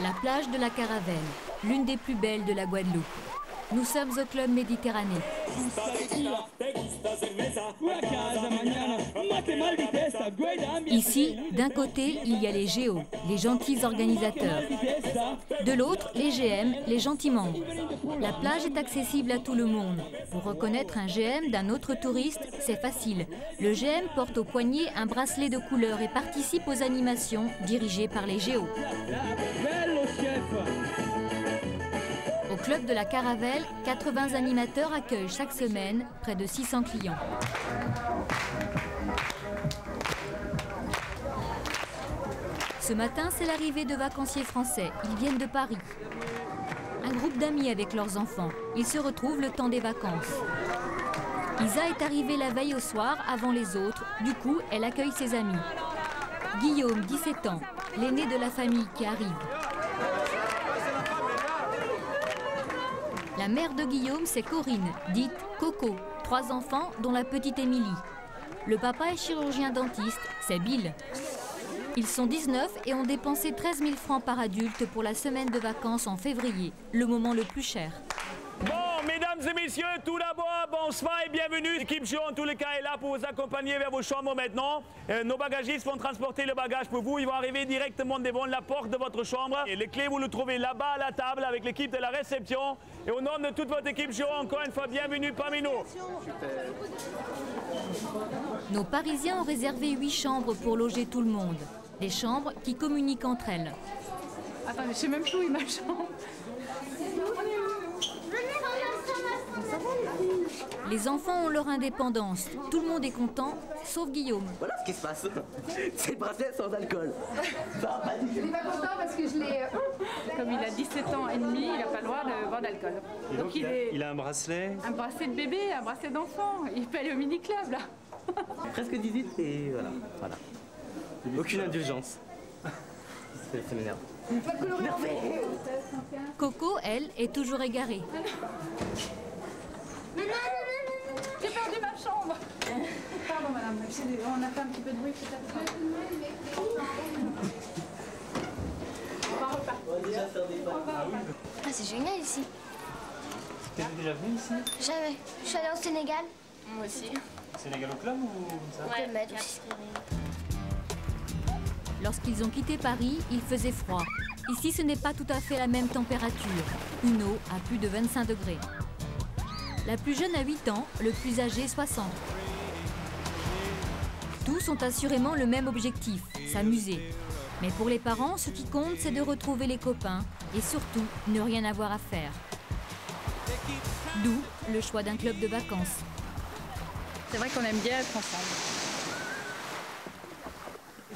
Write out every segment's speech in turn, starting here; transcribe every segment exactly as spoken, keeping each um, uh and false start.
La plage de la Caravelle, l'une des plus belles de la Guadeloupe. Nous sommes au Club Méditerranée. Ici, d'un côté, il y a les G O, les gentils organisateurs. De l'autre, les G M, les gentils membres. La plage est accessible à tout le monde. Pour reconnaître un G M d'un autre touriste, c'est facile. Le G M porte au poignet un bracelet de couleur et participe aux animations dirigées par les G O. Au Club de la Caravelle, quatre-vingts animateurs accueillent chaque semaine près de six cents clients. Ce matin, c'est l'arrivée de vacanciers français. Ils viennent de Paris. Un groupe d'amis avec leurs enfants. Ils se retrouvent le temps des vacances. Isa est arrivée la veille au soir, avant les autres. Du coup, elle accueille ses amis. Guillaume, dix-sept ans, l'aîné de la famille qui arrive. La mère de Guillaume, c'est Corinne, dite Coco, trois enfants, dont la petite Émilie. Le papa est chirurgien-dentiste, c'est Bill. Ils sont dix-neuf et ont dépensé treize mille francs par adulte pour la semaine de vacances en février, le moment le plus cher. Bon, mesdames et messieurs, tout d'abord, bonsoir et bienvenue. L'équipe G O, en tous les cas, est là pour vous accompagner vers vos chambres maintenant. Euh, nos bagagistes vont transporter le bagage pour vous. Ils vont arriver directement devant la porte de votre chambre. Et les clés, vous les trouvez là-bas à la table avec l'équipe de la réception. Et au nom de toute votre équipe G O, encore une fois, bienvenue parmi nous. Nos Parisiens ont réservé huit chambres pour loger tout le monde. Des chambres qui communiquent entre elles. Attends, mais je sais même plus où est ma chambre. Les enfants ont leur indépendance. Tout le monde est content, sauf Guillaume. Voilà ce qui se passe. C'est le bracelet sans alcool. Il n'est pas content parce que je l'ai... Comme il a dix-sept ans et demi, il n'a pas le droit de boire d'alcool. Donc, donc il, il, a, est... il a un bracelet. Un bracelet de bébé, un bracelet d'enfant. Il peut aller au mini-club, là. Presque dix-huit et voilà. voilà. Aucune indulgence. Ça m'énerve. Coco, elle, est toujours égarée. Mais non, non, non, non, non. J'ai perdu ma chambre. Pardon, madame, on a fait un petit peu de bruit peut-être. On va repartir. Ah, c'est génial ici. T'es déjà venue ici? Jamais. Je suis allée au Sénégal. Moi aussi. Sénégal au club ou comme ça? Ouais, le aussi. Lorsqu'ils ont quitté Paris, il faisait froid. Ici, ce n'est pas tout à fait la même température. Une eau à plus de vingt-cinq degrés. La plus jeune a huit ans, le plus âgé soixante. Tous ont assurément le même objectif, s'amuser. Mais pour les parents, ce qui compte, c'est de retrouver les copains et surtout, ne rien avoir à faire. D'où le choix d'un club de vacances. C'est vrai qu'on aime bien être ensemble.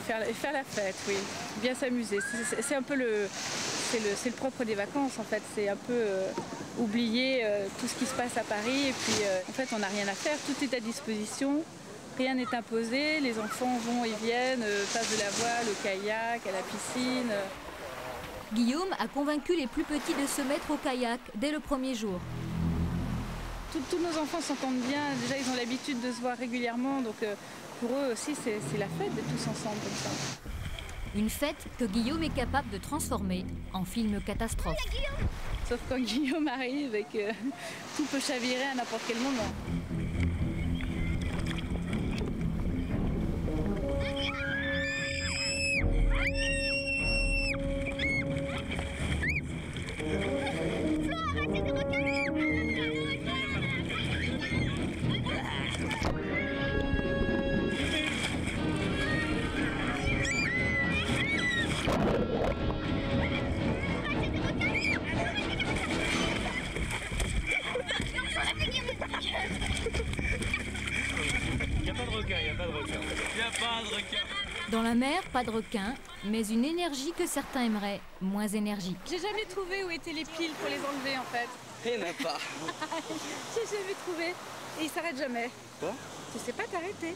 Faire, faire la fête, oui. Bien s'amuser. C'est un peu le, c'est le, c'est le propre des vacances, en fait. C'est un peu euh, oublier euh, tout ce qui se passe à Paris. Et puis, euh, en fait, on n'a rien à faire. Tout est à disposition. Rien n'est imposé. Les enfants vont et viennent, euh, passent de la voile au kayak, à la piscine. Guillaume a convaincu les plus petits de se mettre au kayak dès le premier jour. Tout, tous nos enfants s'entendent bien. Déjà, ils ont l'habitude de se voir régulièrement. Donc, euh, pour eux aussi, c'est la fête de tous ensemble comme ça. Une fête que Guillaume est capable de transformer en film catastrophe. Sauf quand Guillaume arrive et que tout peut chavirer à n'importe quel moment. Dans la mer, pas de requin, mais une énergie que certains aimeraient moins énergique. J'ai jamais trouvé où étaient les piles pour les enlever en fait. Il n'y en a pas. J'ai jamais trouvé et ils s'arrêtent jamais. Quoi? Tu sais pas t'arrêter.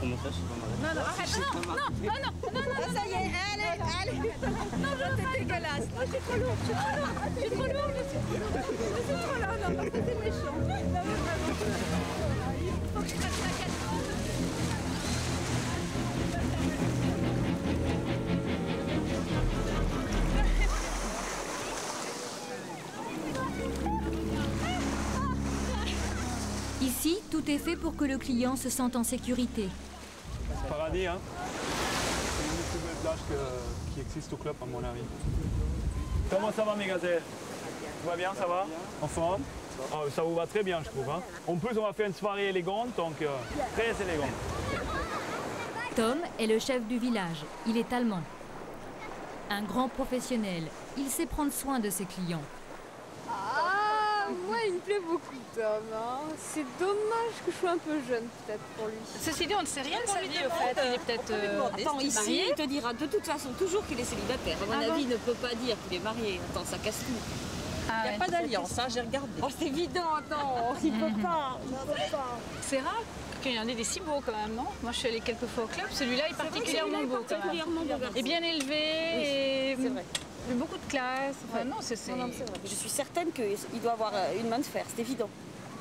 Comment ça, je sais pas m'arrêter? Non, non, arrête, non, non, non, non, non, non, ça y est, allez, allez. Non, non, c'est dégueulasse. Oh, je suis trop lourde, je suis trop lourde, je suis trop lourde, je suis trop lourde, je suis trop lourde, non, parce que c'est méchant. Non, mais vraiment, il faut que je fasse la casse. Tout est fait pour que le client se sente en sécurité. C'est paradis, hein. C'est une des plus belles plages que, qui existe au club, à mon avis. Comment ça va, mes gazelles? Tout va bien, ça va? En forme? Ah, ça vous va très bien, je trouve. Hein. En plus, on va faire une soirée élégante, donc euh, très élégante. Tom est le chef du village. Il est allemand. Un grand professionnel. Il sait prendre soin de ses clients. Ah, moi, il me plaît beaucoup, Tom. Hein. C'est dommage que je sois un peu jeune, peut-être, pour lui. Ceci dit, on ne sait rien de sa vie, au fait. Il est peut-être euh, attends, ici, marié. Il te dira de toute façon toujours qu'il est célibataire. À mon ah avis, il ne peut pas dire qu'il est marié. Attends, ça casse tout. Ah, il n'y a pas d'alliance, hein, j'ai regardé. Oh, c'est évident, attends, il ne peut pas, il ne peut pas. C'est rare qu'il y en ait des si beaux quand même, non? Moi, je suis allée quelques fois au club, celui-là est particulièrement beau quand même. Et bien élevé, oui, et beaucoup de classe. Enfin, non, c'est vrai. Je suis certaine qu'il doit avoir une main de fer, c'est évident.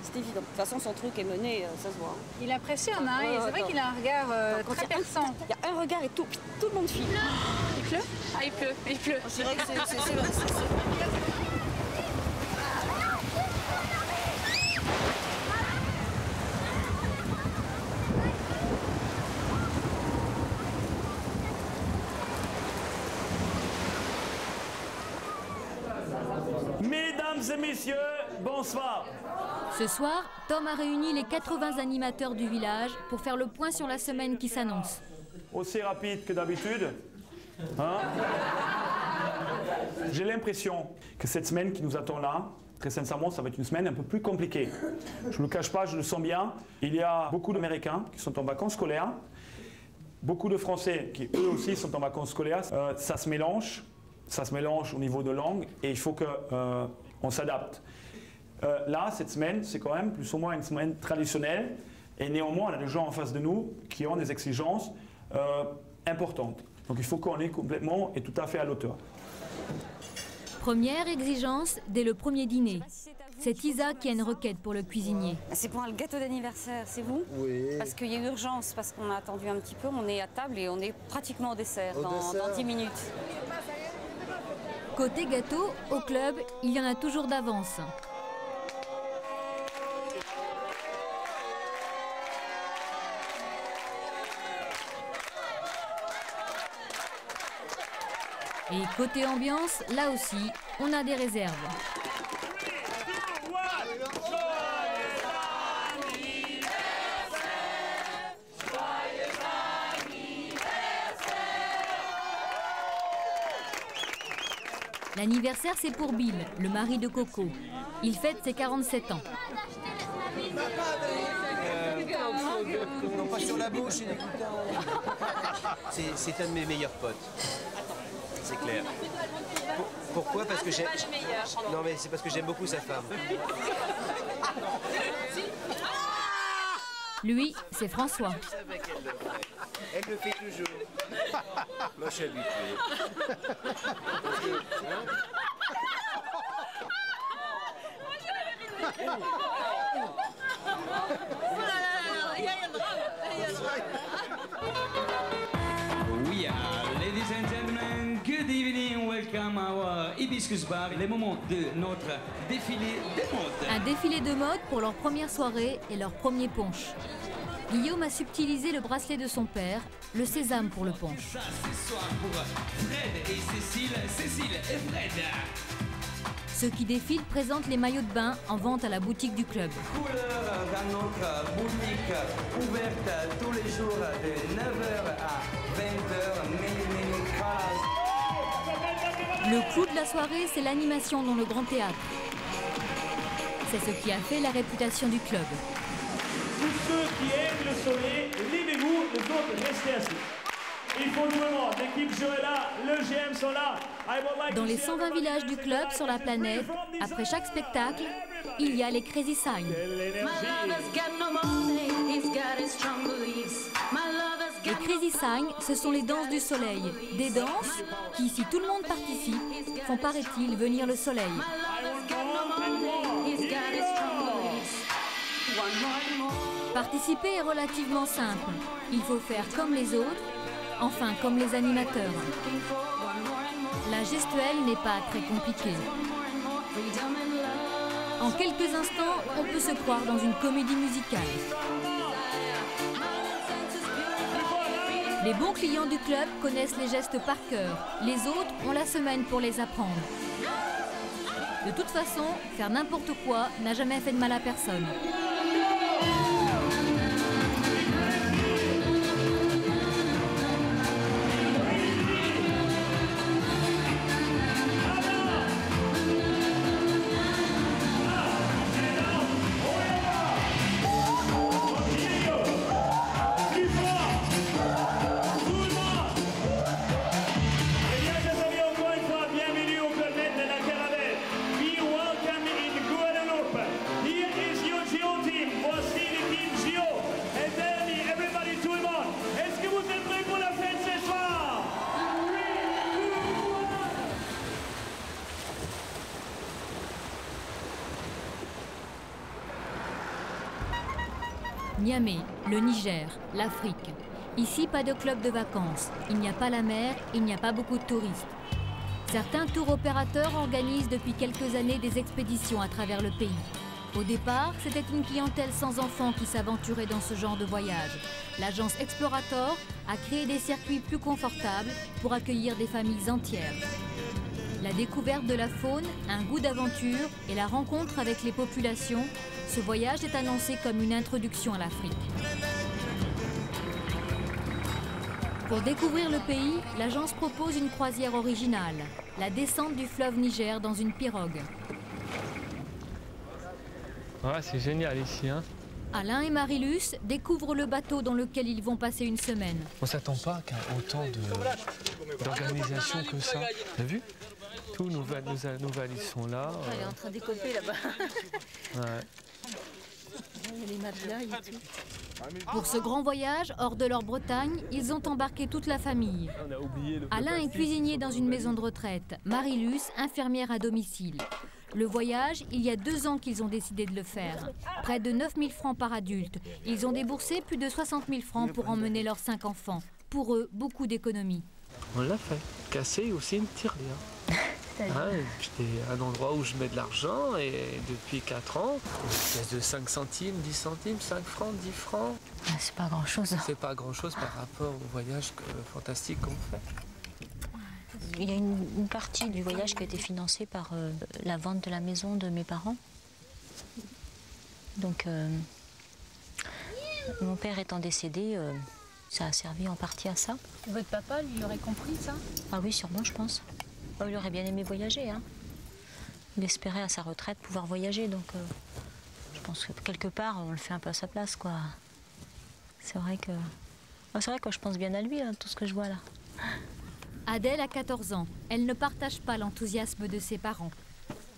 C'est évident. De toute façon, son truc est mené, ça se voit. Il impressionne, hein, ouais, c'est vrai qu'il a un regard euh, très il perçant. Il y a un regard et tout, tout le monde file. Il pleut? Ah, il pleut, il pleut. C'est vrai que c'est vrai. Mesdames et messieurs, bonsoir. Ce soir, Tom a réuni les quatre-vingts animateurs du village pour faire le point sur la semaine qui s'annonce. Aussi rapide que d'habitude. Hein? J'ai l'impression que cette semaine qui nous attend là, très sincèrement, ça va être une semaine un peu plus compliquée. Je ne vous le cache pas, je le sens bien. Il y a beaucoup d'Américains qui sont en vacances scolaires. Beaucoup de Français qui, eux aussi, sont en vacances scolaires. Euh, ça se mélange. Ça se mélange au niveau de langue et il faut qu'on euh, s'adapte. Euh, là, cette semaine, c'est quand même plus ou moins une semaine traditionnelle et néanmoins, on a des gens en face de nous qui ont des exigences euh, importantes. Donc, il faut qu'on ait complètement et tout à fait à l'auteur. Première exigence dès le premier dîner. C'est Isa qui a une requête pour le cuisinier. C'est pour le gâteau d'anniversaire, c'est vous? Oui. Parce qu'il y a eu urgence, parce qu'on a attendu un petit peu, on est à table et on est pratiquement au dessert, au dans, dessert. dans dix minutes. Côté gâteau, au club, il y en a toujours d'avance. Et côté ambiance, là aussi, on a des réserves. L'anniversaire, c'est pour Bill, le mari de Coco. Il fête ses quarante-sept ans. Non, pas sur la bouche, c'est un de mes meilleurs potes. C'est clair. Pourquoi? Parce que j'aime. Non, mais c'est parce que j'aime beaucoup sa femme. Lui, c'est François. Elle le fait toujours. Moi, je suis habitué. We are, ladies and gentlemen, good evening, welcome our Hibiscus Bar, les moments de notre défilé de mode. Un défilé de mode pour leur première soirée et leur premier punch. Guillaume a subtilisé le bracelet de son père, le sésame pour le punch. Ceux qui défilent présentent les maillots de bain en vente à la boutique du club. Couleur dans notre boutique, ouverte tous les jours de neuf heures à vingt heures. Le clou de la soirée, c'est l'animation dans le grand théâtre. C'est ce qui a fait la réputation du club. Tous ceux qui aiment le soleil, levez-vous, les autres, restez assis. Il faut du moment, l'équipe jeu est là, le G M sont là. Dans les cent vingt villages du club sur la planète, après chaque spectacle, il y a les Crazy Signs. Les Crazy Signs, ce sont les danses du soleil. Des danses qui, si tout le monde participe, font, paraît-il, venir le soleil. Participer est relativement simple. Il faut faire comme les autres, enfin comme les animateurs. La gestuelle n'est pas très compliquée. En quelques instants, on peut se croire dans une comédie musicale. Les bons clients du club connaissent les gestes par cœur. Les autres ont la semaine pour les apprendre. De toute façon, faire n'importe quoi n'a jamais fait de mal à personne. Niamey, le Niger, l'Afrique. Ici, pas de club de vacances. Il n'y a pas la mer, il n'y a pas beaucoup de touristes. Certains tours opérateurs organisent depuis quelques années des expéditions à travers le pays. Au départ, c'était une clientèle sans enfants qui s'aventurait dans ce genre de voyage. L'agence Explorator a créé des circuits plus confortables pour accueillir des familles entières. La découverte de la faune, un goût d'aventure et la rencontre avec les populations. Ce voyage est annoncé comme une introduction à l'Afrique. Pour découvrir le pays, l'agence propose une croisière originale, la descente du fleuve Niger dans une pirogue. Ouais, c'est génial ici, hein. Alain et Marilus découvrent le bateau dans lequel ils vont passer une semaine. On ne s'attend pas qu'à autant d'organisation que ça. T'as vu ? Tous nos, val nos, nos valises sont là. Ah, elle est en train d'écoper là-bas. Ouais. Pour ce grand voyage, hors de leur Bretagne, ils ont embarqué toute la famille. Alain est cuisinier dans une maison de retraite, Marilus, infirmière à domicile. Le voyage, il y a deux ans qu'ils ont décidé de le faire. Près de neuf mille francs par adulte. Ils ont déboursé plus de soixante mille francs pour emmener leurs cinq enfants. Pour eux, beaucoup d'économies. On l'a fait. Casser aussi une tirelire. Ah, c'est un endroit où je mets de l'argent et depuis quatre ans, de cinq centimes, dix centimes, cinq francs, dix francs. Ah, c'est pas grand chose. C'est pas grand chose par rapport au voyage que, fantastique qu'on fait. Il y a une, une partie du voyage qui a été financée par euh, la vente de la maison de mes parents. Donc, euh, mon père étant décédé, euh, ça a servi en partie à ça. Votre papa, lui, aurait compris ça? Ah oui, sûrement, je pense. Oh, il aurait bien aimé voyager, hein. Il espérait à sa retraite pouvoir voyager, donc euh, je pense que quelque part on le fait un peu à sa place, quoi. C'est vrai que, oh, c'est vrai que je pense bien à lui, hein, tout ce que je vois là. Adèle a quatorze ans. Elle ne partage pas l'enthousiasme de ses parents.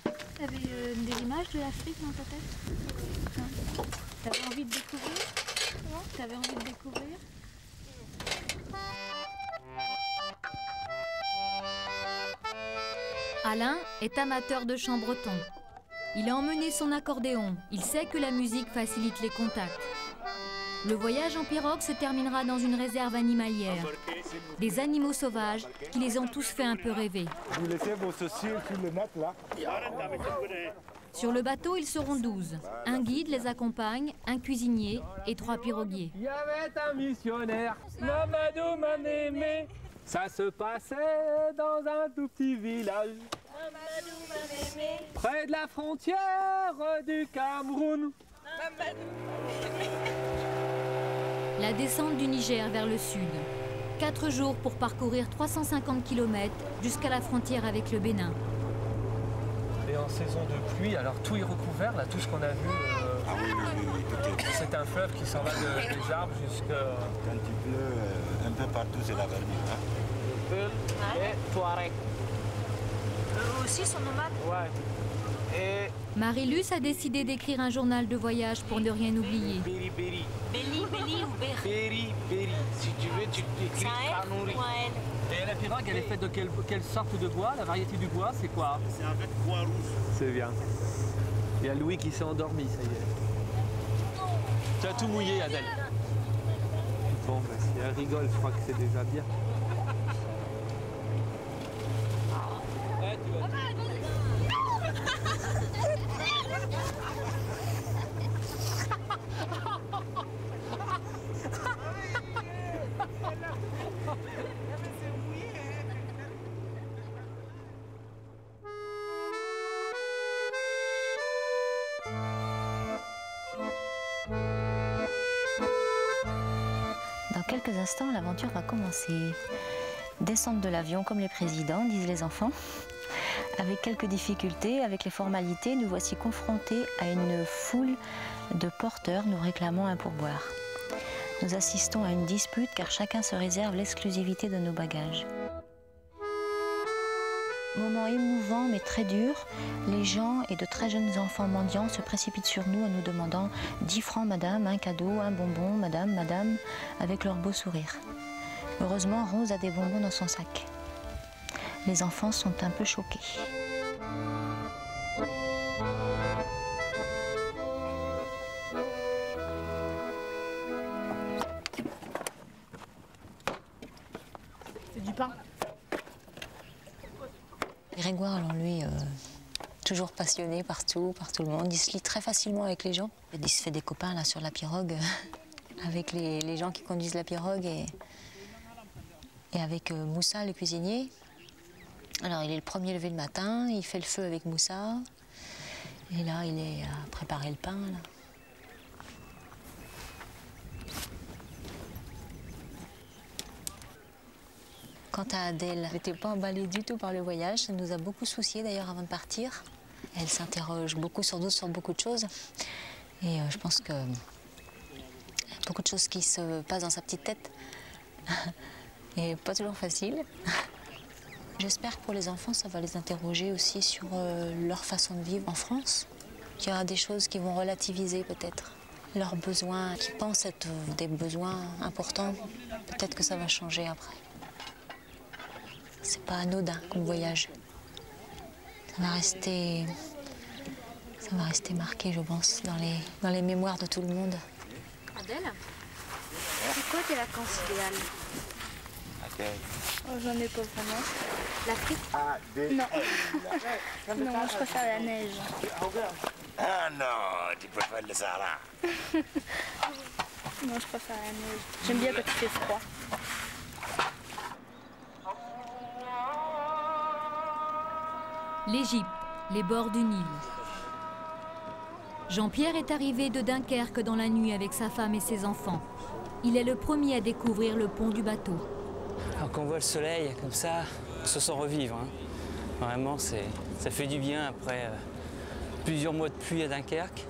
T'avais euh, des images de l'Afrique dans ta tête? T'avais envie de découvrir? T'avais envie de découvrir? Alain est amateur de chant breton. Il a emmené son accordéon. Il sait que la musique facilite les contacts. Le voyage en pirogue se terminera dans une réserve animalière. Des animaux sauvages qui les ont tous fait un peu rêver. Vous laissez vos sociés sur le net, là. Sur le bateau, ils seront douze. Un guide les accompagne, un cuisinier et trois piroguiers. Il y avait un missionnaire. Ça se passait dans un tout petit village, près de la frontière du Cameroun. La descente du Niger vers le sud. Quatre jours pour parcourir trois cent cinquante kilomètres jusqu'à la frontière avec le Bénin. Et en saison de pluie, alors tout est recouvert, là, tout ce qu'on a vu. Euh, ah oui, oui, oui, oui, oui. C'est un fleuve qui s'en va de, des arbres jusqu'à... Quand il pleut, euh, un peu partout, c'est la verdure. Hein. Ouais. Et Touareg. Eux aussi sont nomades. Ouais. Et... Marilus a décidé d'écrire un journal de voyage pour ne rien oublier. Béri, Béri. Béli, Béli ou Béri. Béri, Béri. Si tu veux, tu écris Kanouri. Et la pirogue, elle est faite de quelle, quelle sorte de bois? La variété du bois, c'est quoi? C'est un red bois rouge. C'est bien. Il y a Louis qui s'est endormi, ça y est. Tu as tout mouillé, Adèle. Bon, bah, si elle rigole, je crois que c'est déjà bien. quelques instants, l'aventure va commencer. Descendre de l'avion comme les présidents, disent les enfants. Avec quelques difficultés, avec les formalités, nous voici confrontés à une foule de porteurs nous réclamant un pourboire. Nous assistons à une dispute car chacun se réserve l'exclusivité de nos bagages. Moment émouvant mais très dur, les gens et de très jeunes enfants mendiants se précipitent sur nous en nous demandant dix francs madame, un cadeau, un bonbon, madame, madame, avec leur beau sourire. Heureusement, Rose a des bonbons dans son sac. Les enfants sont un peu choqués. C'est du pain. Grégoire, alors lui, euh, toujours passionné par tout, par tout le monde. Il se lie très facilement avec les gens. Il se fait des copains là sur la pirogue, avec les, les gens qui conduisent la pirogue et, et avec euh, Moussa, le cuisinier. Alors il est le premier levé le matin, il fait le feu avec Moussa. Et là, il est à préparer le pain. Là. Quant à Adèle, elle n'était pas emballée du tout par le voyage. Ça nous a beaucoup soucié d'ailleurs avant de partir. Elle s'interroge beaucoup sur d'autres, sur beaucoup de choses. Et euh, je pense que beaucoup de choses qui se passent dans sa petite tête. Et pas toujours facile. J'espère que pour les enfants, ça va les interroger aussi sur euh, leur façon de vivre en France. Qu'il y aura des choses qui vont relativiser peut-être leurs besoins, qui pensent être des besoins importants. Peut-être que ça va changer après. C'est pas anodin comme voyage. Ça va rester, ça va rester marqué, je pense, dans les, dans les mémoires de tout le monde. Adèle, c'est quoi tes vacances idéales? Adèle. Oh, j'en ai pas vraiment. L'Afrique? Adèle. Non. Non, moi je préfère la neige. Ah non, tu préfères le Sahara. Non, je préfère la neige. J'aime bien quand il fait froid. L'Égypte, les bords du Nil. Jean-Pierre est arrivé de Dunkerque dans la nuit avec sa femme et ses enfants. Il est le premier à découvrir le pont du bateau. Alors quand on voit le soleil comme ça, on se sent revivre. Hein. Vraiment, ça fait du bien après euh, plusieurs mois de pluie à Dunkerque.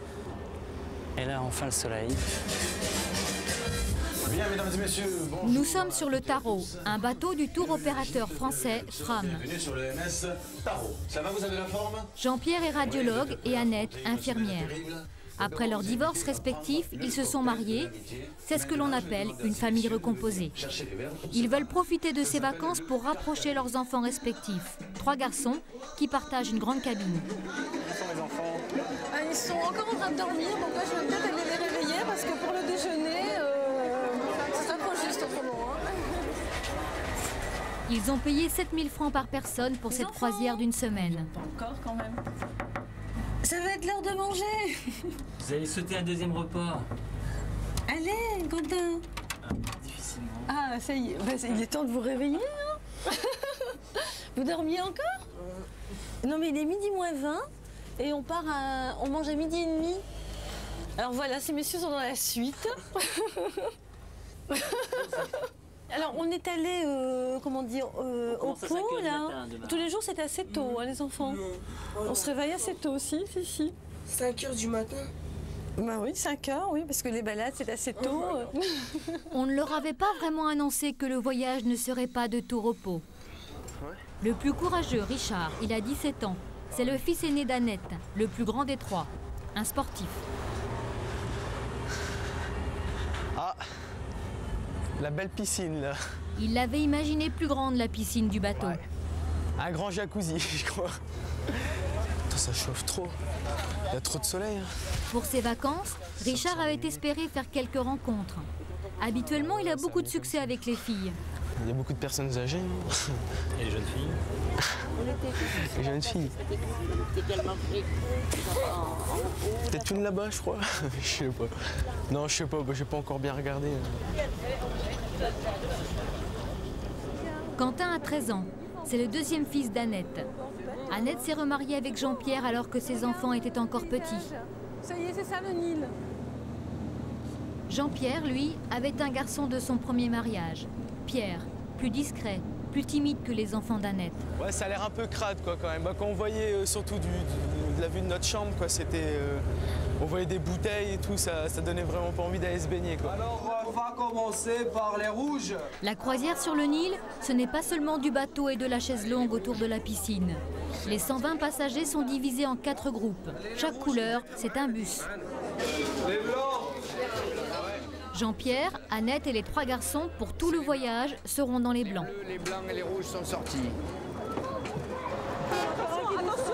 Et là, enfin le soleil. Bien, mesdames et messieurs, bonjour. Nous sommes sur le Tarot, un bateau du tour opérateur français Fram. Bienvenue sur le M S Tarot. Ça va, vous avez la forme? Jean-Pierre est radiologue et Annette infirmière. Après leur divorce respectif, ils se sont mariés. C'est ce que l'on appelle une famille recomposée. Ils veulent profiter de ces vacances pour rapprocher leurs enfants respectifs. Trois garçons qui partagent une grande cabine. Où sont les enfants? Ils sont encore en train de dormir, donc moi je vais peut-être aller les réveiller parce que pour le déjeuner... Euh... Ils ont payé sept mille francs par personne pour les cette enfants. Croisière d'une semaine. Pas encore quand même. Ça va être l'heure de manger. Vous allez sauter un deuxième repas. Allez, Quentin. Ah, difficilement. Ah, ça y est, bah, ça, il est temps de vous réveiller. Hein. Vous dormiez encore? Non, mais il est midi moins vingt et on part à, on mange à midi et demi. Alors voilà, ces messieurs sont dans la suite. Alors on est allé euh, comment dire euh, au pont là. Le matin, tous les jours c'était assez tôt mmh. hein, les enfants. Mmh. Oh, on se réveille assez tôt aussi, si si. cinq heures du matin. Bah oui, cinq heures, oui, parce que les balades c'est assez tôt. Oh, bah on ne leur avait pas vraiment annoncé que le voyage ne serait pas de tout repos. Ouais. Le plus courageux, Richard, il a dix-sept ans. C'est le fils aîné d'Annette, le plus grand des trois, un sportif. Ah. La belle piscine, là. Il l'avait imaginé plus grande, la piscine du bateau. Ouais. Un grand jacuzzi, je crois. Attends, ça chauffe trop. Il y a trop de soleil. Hein. Pour ses vacances, Richard avait espéré faire quelques rencontres. Habituellement, il a beaucoup de succès avec les filles. Il y a beaucoup de personnes âgées, non? Et les jeunes filles. Les jeunes filles. Peut-être une là-bas, je crois. Je sais pas. Non, je sais pas, j'ai pas encore bien regardé. Quentin a treize ans. C'est le deuxième fils d'Annette. Annette, Annette s'est remariée avec Jean-Pierre alors que ses enfants étaient encore petits. Ça y est, c'est ça le Nil. Jean-Pierre, lui, avait un garçon de son premier mariage, Pierre, plus discret, plus timide que les enfants d'Annette. Ouais, ça a l'air un peu crade, quoi, quand même. Bah, quand on voyait euh, surtout du, du, de la vue de notre chambre, quoi, c'était... Euh, on voyait des bouteilles et tout, ça, ça donnait vraiment pas envie d'aller se baigner, quoi. Alors, on va commencer par les rouges. La croisière sur le Nil, ce n'est pas seulement du bateau et de la chaise longue autour de la piscine. Les cent vingt passagers sont divisés en quatre groupes. Chaque couleur, c'est un bus. Les blancs. Jean-Pierre, Annette et les trois garçons, pour tout le voyage, seront dans les blancs. Les bleus, les blancs et les rouges sont sortis. Attention, attention.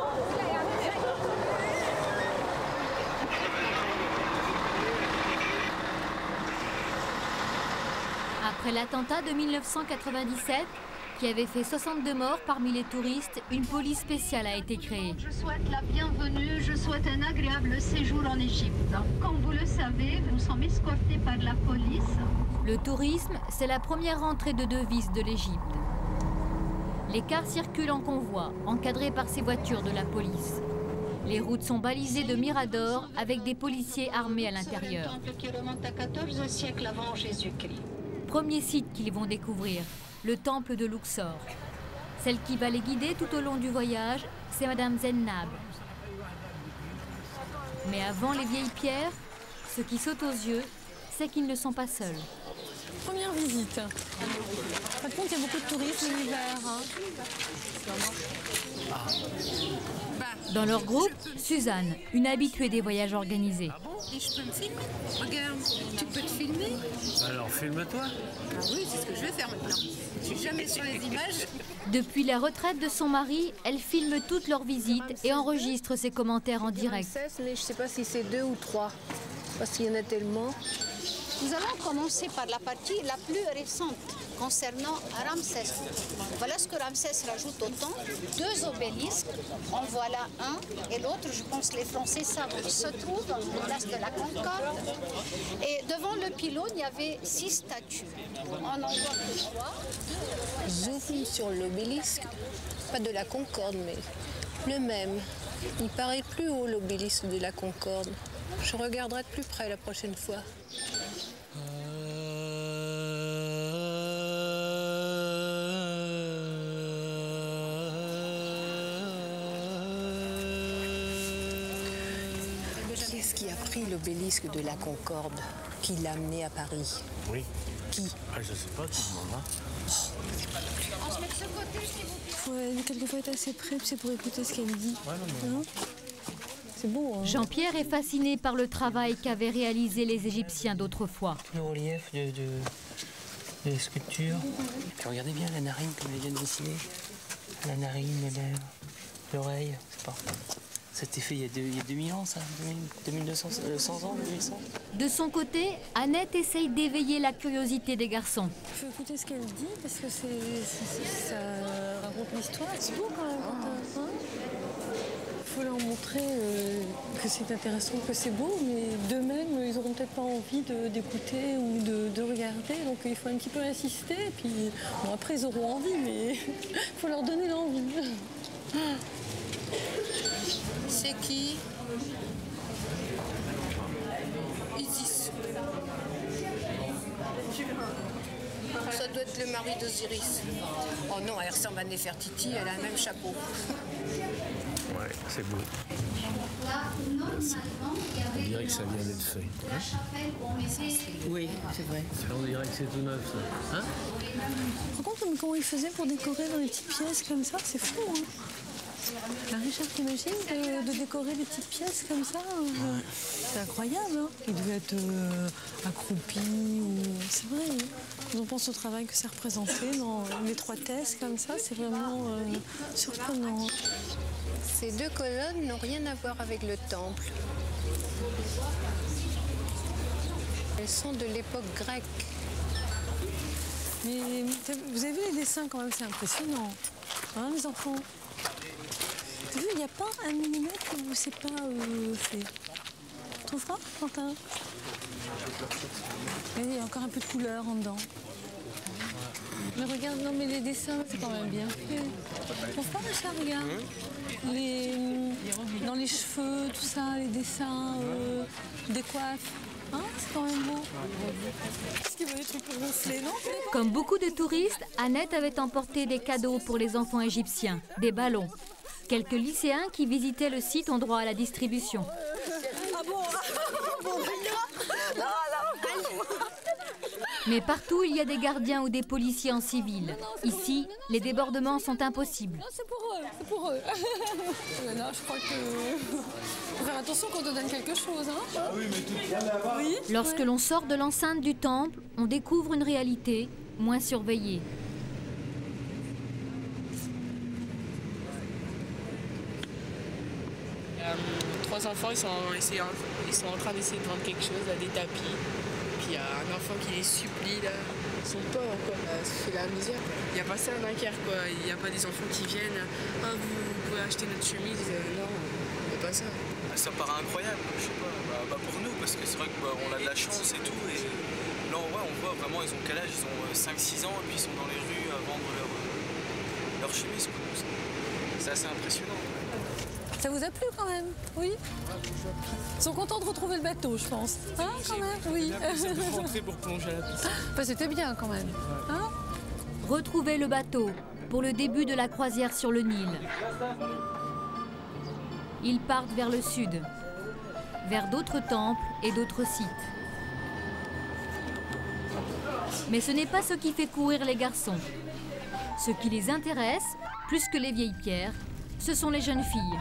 Après l'attentat de mille neuf cent quatre-vingt-dix-sept, qui avait fait soixante-deux morts parmi les touristes, une police spéciale a été créée. Je souhaite la bienvenue, je souhaite un agréable séjour en Égypte. Comme vous le savez, nous sommes escortés par la police. Le tourisme, c'est la première rentrée de devises de l'Égypte. Les cars circulent en convoi, encadrés par ces voitures de la police. Les routes sont balisées de miradors avec des policiers armés à l'intérieur. C'est le temple qui remonte à quatorze siècles avant Jésus-Christ. Premier site qu'ils vont découvrir. Le temple de Luxor. Celle qui va les guider tout au long du voyage, c'est Madame Zennab. Mais avant les vieilles pierres, ce qui saute aux yeux, c'est qu'ils ne sont pas seuls. Première visite. Par contre, il y a beaucoup de touristes l'hiver. Hein. Dans leur groupe, Suzanne, une habituée des voyages organisés. Et je peux me filmer? Regarde, tu peux te filmer? Alors filme-toi. Ah oui, c'est ce que je vais faire maintenant. Je suis jamais sur les images. Depuis la retraite de son mari, elle filme toutes leurs visites et enregistre ses commentaires en direct. Ramsès, mais je ne sais pas si c'est deux ou trois, parce qu'il y en a tellement. Nous allons commencer par la partie la plus récente concernant Ramsès. Voilà ce que Ramsès rajoute au temps. Deux obélisques, en voilà un, et l'autre, je pense que les Français savent où il se trouve, en place de la Concorde. Et devant le pylône, il y avait six statues. On en voit que trois. Zoom sur l'obélisque, pas de la Concorde, mais le même. Il paraît plus haut, l'obélisque de la Concorde. Je regarderai de plus près la prochaine fois. Qu'est-ce qui a pris l'obélisque de la Concorde? Qui l'a amené à Paris? Oui. Qui? Ah, je ne sais pas, tout le monde. On se met de ce côté, s'il vous plaît. Ouais, quelquefois être assez près, c'est pour écouter ce qu'elle dit. Ouais, non, non. Non. Hein. Jean-Pierre est fasciné par le travail qu'avaient réalisé les Égyptiens d'autrefois. Le relief de, de, des sculptures. Puis regardez bien la narine comme elle vient de dessiner. La narine, les lèvres, l'oreille. C'était fait il y a, deux, il y a deux mille ans, ça, deux mille deux cents ans, deux mille cent. De son côté, Annette essaye d'éveiller la curiosité des garçons. Il faut écouter ce qu'elle dit parce que c'est, c'est, c'est, ça raconte l'histoire. C'est beau quand même. Quand il faut leur montrer euh, que c'est intéressant, que c'est beau, mais d'eux-mêmes, ils n'auront peut-être pas envie d'écouter ou de, de regarder. Donc il faut un petit peu insister. Et puis, bon, après, ils auront envie, mais il faut leur donner l'envie. C'est qui? Isis. Ça doit être le mari d'Osiris. Oh non, elle ressemble à Néfertiti, elle a le même chapeau. Ouais, c'est beau. On dirait que ça vient d'être fait. Hein? Oui, c'est vrai. On dirait que c'est tout neuf, ça. Hein? Par contre, comment ils faisaient pour décorer dans les petites pièces comme ça, c'est fou, hein? Richard, t'imagines de, de décorer des petites pièces comme ça? Ouais. C'est incroyable, hein? Ils devaient être euh, accroupis ou... C'est vrai, hein? Quand on pense au travail que c'est représenté dans l'étroitesse comme ça, c'est vraiment euh, surprenant. Ces deux colonnes n'ont rien à voir avec le temple. Elles sont de l'époque grecque. Mais vous avez vu les dessins quand même, c'est impressionnant. Hein, les enfants? Vous avez vu, il n'y a pas un millimètre où c'est pas euh, fait. Tu trouves pas, Quentin? Il y a encore un peu de couleur en dedans. Mais regarde, non mais les dessins, c'est quand même bien fait. Pourquoi ça, regarde les, dans les cheveux, tout ça, les dessins, euh, des coiffes. Hein, c'est quand même beau. Qu'est-ce qu'il veut des trucs pour gonfler, non? Comme beaucoup de touristes, Annette avait emporté des cadeaux pour les enfants égyptiens, des ballons. Quelques lycéens qui visitaient le site ont droit à la distribution. Ah bon? Mais partout, il y a des gardiens ou des policiers en civil. Ici, les débordements sont impossibles. Non, c'est pour eux, c'est pour eux. Mais non, je crois que... Faut faire attention quand on donne quelque chose, hein. Ah oui, mais tout bien là-bas. Oui. Lorsque l'on sort de l'enceinte du temple, on découvre une réalité moins surveillée. Il y a trois enfants, ils sont, ils sont en train d'essayer de vendre quelque chose, à des tapis. Il y a un enfant qui les supplie, là. Ils sont pauvres, quoi. C'est la misère. Il n'y a pas ça à Dunkerque, quoi. Il n'y a pas des enfants qui viennent. Ah, vous, vous pouvez acheter notre chemise. Non, il n'y a pas ça. Ça paraît incroyable, je sais pas. Bah, bah pour nous, parce que c'est vrai qu'on bah, a de la chance et tout. Et là, ouais, on voit vraiment, ils ont quel âge? Ils ont cinq six ans et puis ils sont dans les rues à vendre leur, leur chemise, quoi. C'est assez impressionnant, quoi. Ça vous a plu quand même? Oui. Ils sont contents de retrouver le bateau, je pense. Hein, quand même? Oui. Enfin, c'était bien quand même. Hein? Retrouver le bateau pour le début de la croisière sur le Nil. Ils partent vers le sud, vers d'autres temples et d'autres sites. Mais ce n'est pas ce qui fait courir les garçons. Ce qui les intéresse, plus que les vieilles pierres, ce sont les jeunes filles.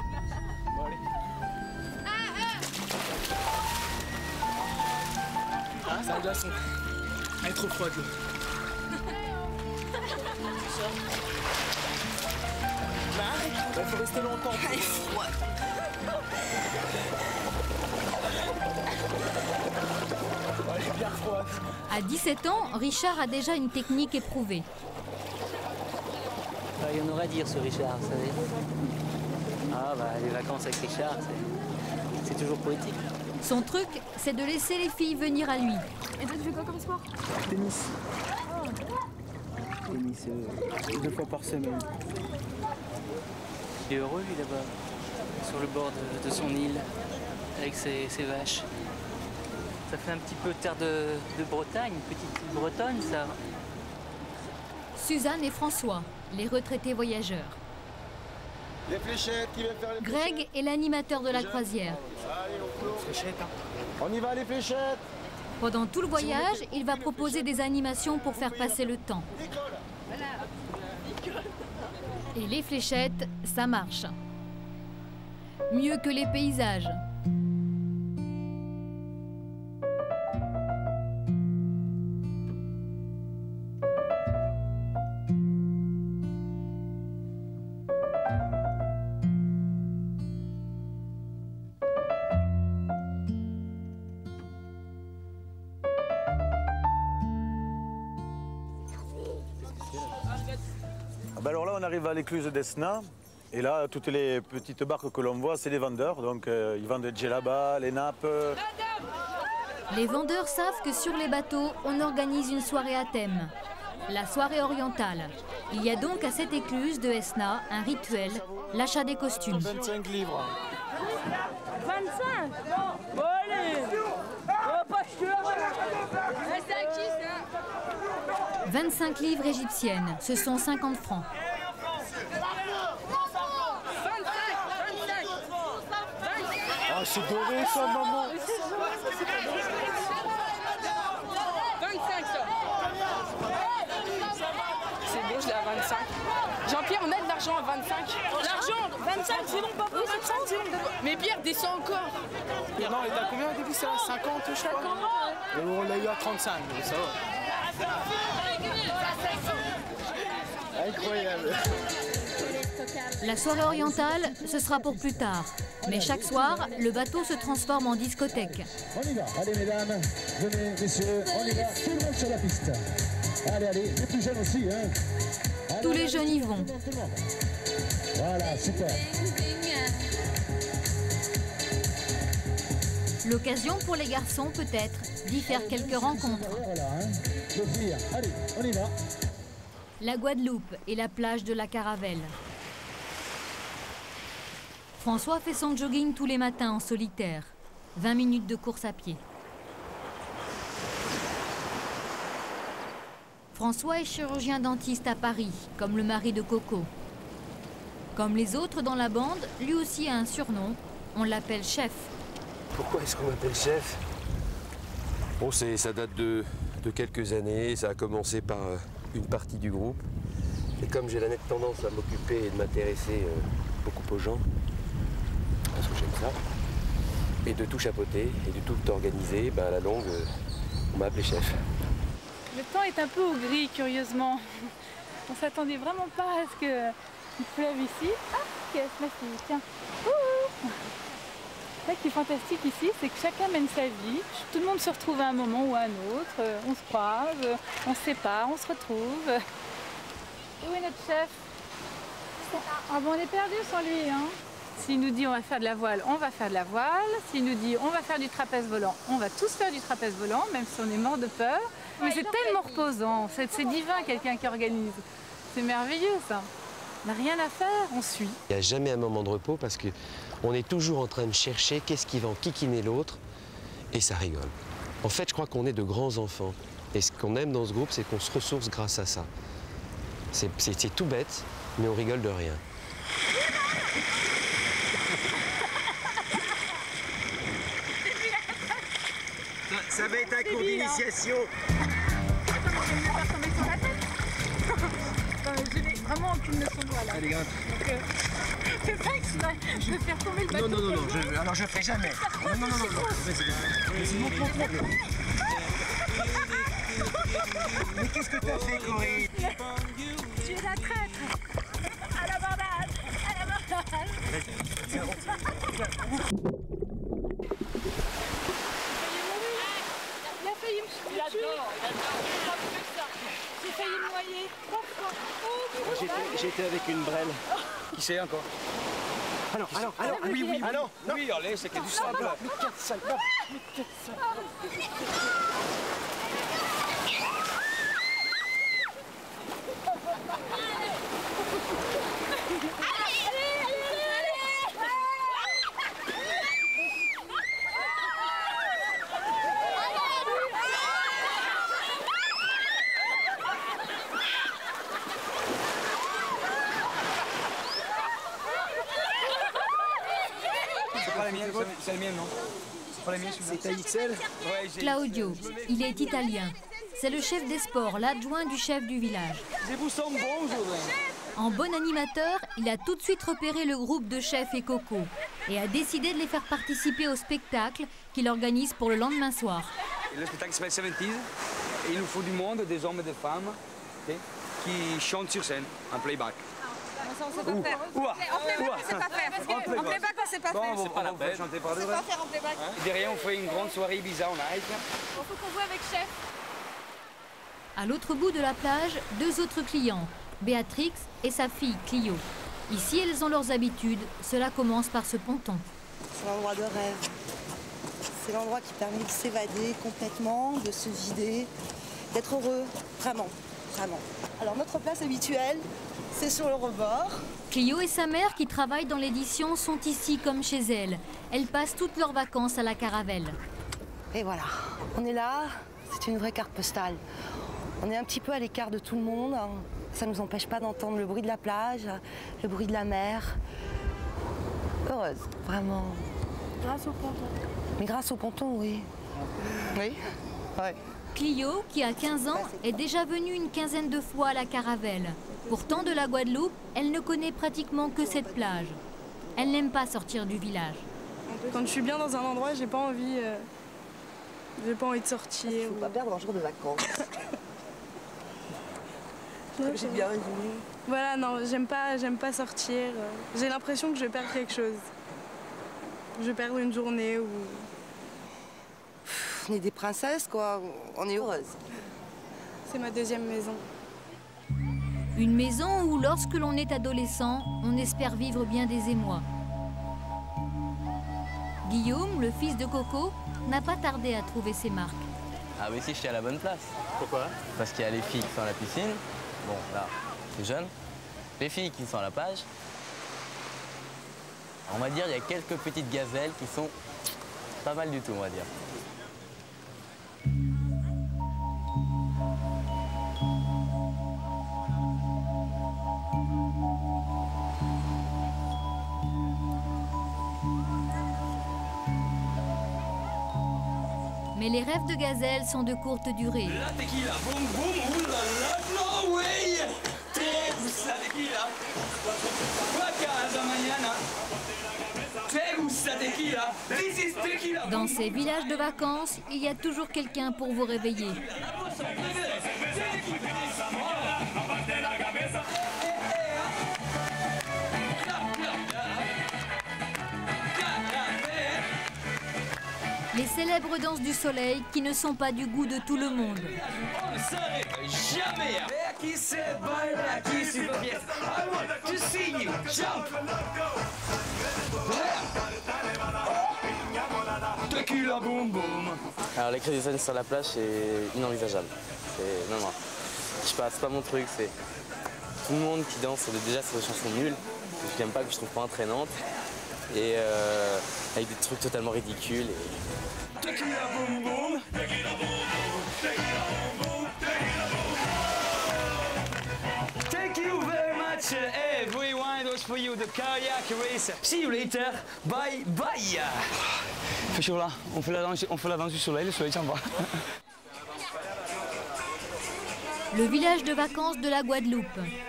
Ah, c'est un glaçon. Elle est trop froide. Bah, il faut rester longtemps. Elle est froide. Elle est bien froide. À dix-sept ans, Richard a déjà une technique éprouvée. Il y en aurait à dire, ce Richard, vous savez. Ah, bah, les vacances avec Richard, c'est toujours poétique. Son truc, c'est de laisser les filles venir à lui. Et toi, tu fais quoi comme sport? Tennis. Oh. Tennis, euh, deux fois par semaine. Il est heureux, lui, là-bas, sur le bord de, de son île, avec ses, ses vaches. Ça fait un petit peu terre de, de Bretagne, une petite Bretagne, ça. Suzanne et François, les retraités voyageurs. Les fléchettes, qui veulent faire les fléchettes? Greg est l'animateur de la croisière. Allez, on, on y va, les fléchettes. Pendant tout le voyage, si il va proposer des animations pour faire passer le temps. Voilà. Et les fléchettes, ça marche. Mieux que les paysages. À l'écluse d'Esna, et là toutes les petites barques que l'on voit, c'est les vendeurs, donc euh, ils vendent des djellabas, les nappes. Les vendeurs savent que sur les bateaux, on organise une soirée à thème, la soirée orientale. Il y a donc à cette écluse de Esna un rituel, l'achat des costumes. vingt-cinq livres. vingt-cinq? Bon, allez. vingt-cinq livres égyptiennes, ce sont cinquante francs. C'est doré ça, maman. C'est bon, je l'ai à vingt-cinq. Jean-Pierre, on a de l'argent à vingt-cinq. L'argent, vingt-cinq, c'est bon, papa, vingt-cinq, c'est bon. Mais Pierre, descend encore. Et non, il est à combien au début? C'est à cinquante, je crois. On l'a eu à trente-cinq, donc ça va. Incroyable. La soirée orientale, ce sera pour plus tard. Mais chaque soir, le bateau se transforme en discothèque. On y va. Allez, mesdames, venez, messieurs, on y va. Tout le monde sur la piste. Allez, allez, les plus jeunes aussi. Hein. Allez, tous les allez, jeunes y vont. Voilà, super. L'occasion pour les garçons, peut-être, d'y faire allez, quelques rencontres. Voilà, hein. Le allez, on y va. La Guadeloupe et la plage de la Caravelle. François fait son jogging tous les matins en solitaire. vingt minutes de course à pied. François est chirurgien dentiste à Paris, comme le mari de Coco. Comme les autres dans la bande, lui aussi a un surnom, on l'appelle Chef. Pourquoi est-ce qu'on m'appelle Chef? Bon, ça date de, de quelques années, ça a commencé par euh, une partie du groupe. Et comme j'ai la nette tendance à m'occuper et de m'intéresser euh, beaucoup aux gens, parce que j'aime ça, et de tout chapeauter et de tout organiser, ben, à la longue, euh, on m'a appelé Chef. Le temps est un peu au gris, curieusement. On s'attendait vraiment pas à ce qu'il pleuve ici. Ah, qu'est-ce que c'est, tiens. Ouh. Ça qui est fantastique ici, c'est que chacun mène sa vie. Tout le monde se retrouve à un moment ou à un autre. On se croise, on se sépare, on se retrouve. Et où est notre chef? Ah bon, on est perdu sans lui, hein. S'il nous dit on va faire de la voile, on va faire de la voile. S'il nous dit on va faire du trapèze volant, on va tous faire du trapèze volant, même si on est mort de peur. Mais c'est tellement reposant, c'est divin quelqu'un qui organise. C'est merveilleux ça. On n'a rien à faire, on suit. Il n'y a jamais un moment de repos parce qu'on est toujours en train de chercher qu'est-ce qui va en kikiner l'autre et ça rigole. En fait, je crois qu'on est de grands enfants. Et ce qu'on aime dans ce groupe, c'est qu'on se ressource grâce à ça. C'est tout bête, mais on rigole de rien. Ça va être un cours d'initiation. Attends, je vais pas tomber sur la tête. Je n'ai vraiment aucune leçon de voile. Allez, grimpe. C'est vrai que je vais faire tomber le bateau. Non, non, non, non, je, alors je ne ferai jamais. Non, non, non, non. C'est mon propre. Mais qu'est-ce que t'as fait, Corinne? Tu es la traître. À la barbade. À la barbade. J'ai failli me noyer trois fois. J'étais avec une brêle. Qui sait encore? Ah non, alors, alors, oui, oui, ah non, oui, allez, c'était du sable. Mais quel sale, mais quel sale. C'est la mienne, non? Pour la mienne, c'est taille X L. Claudio, il est italien. C'est le chef des sports, l'adjoint du chef du village. En bon animateur, il a tout de suite repéré le groupe de Chef et Coco et a décidé de les faire participer au spectacle qu'il organise pour le lendemain soir. Le spectacle s'appelle soixante-dix. Il nous faut du monde, des hommes et des femmes, okay, qui chantent sur scène, un playback. On sait pas faire. On sait pas faire. En playback, on sait pas faire. C'est pas la peine. On sait pas faire en playback. Derrière, on fait une grande soirée Ibiza en live. Il faut qu'on joue avec Chef. À l'autre bout de la plage, deux autres clients, Béatrix et sa fille Clio. Ici, elles ont leurs habitudes. Cela commence par ce ponton. C'est l'endroit de rêve. C'est l'endroit qui permet de s'évader complètement, de se vider, d'être heureux. Vraiment, vraiment. Alors, notre place habituelle, c'est sur le rebord. Clio et sa mère, qui travaillent dans l'édition, sont ici comme chez elles. Elles passent toutes leurs vacances à la Caravelle. Et voilà, on est là, c'est une vraie carte postale. On est un petit peu à l'écart de tout le monde. Ça ne nous empêche pas d'entendre le bruit de la plage, le bruit de la mer. Heureuse, vraiment. Grâce au ponton. Mais grâce au ponton, oui. Oui, oui. Clio, qui a quinze ans, est déjà venue une quinzaine de fois à la Caravelle. Pourtant, de la Guadeloupe, elle ne connaît pratiquement que cette plage. Elle n'aime pas sortir du village. Quand je suis bien dans un endroit, j'ai pas envie, euh, j'ai pas envie de sortir. Il faut ou... pas perdre un jour de vacances. J'ai bien aimé. Voilà, non, j'aime pas, j'aime pas sortir. J'ai l'impression que je perds quelque chose. Je perds une journée où... On est des princesses, quoi. On est heureuses. C'est ma deuxième maison. Une maison où, lorsque l'on est adolescent, on espère vivre bien des émois. Guillaume, le fils de Coco, n'a pas tardé à trouver ses marques. Ah oui, si, j'étais à la bonne place. Pourquoi? Parce qu'il y a les filles qui sont à la piscine. Bon, là, c'est jeune. Les filles qui sont à la plage. On va dire, il y a quelques petites gazelles qui sont pas mal du tout, on va dire. Mais les rêves de gazelle sont de courte durée. La tequila, boum boum, oulala, non, oui. Tegusa tequila, guacaza mañana. Tegusa tequila, this is tequila. Dans ces villages de vacances, il y a toujours quelqu'un pour vous réveiller. Les célèbres danses du soleil qui ne sont pas du goût de tout le monde. On ne s'arrête jamais. Alors les crises de scène sur la plage, c'est inenvisageable. C'est non, non. Je sais pas, c'est pas mon truc. C'est tout le monde qui danse déjà sur des chansons nulles, que je n'aime pas, que je trouve pas entraînantes. Et euh, avec des trucs totalement ridicules. Et... Thank you very much everyone, those for you, the kayak race. See you later, bye bye. Fait chaud là, on fait la danse, on fait la danse du soleil, le soleil s'en va. Le village de vacances de la Guadeloupe.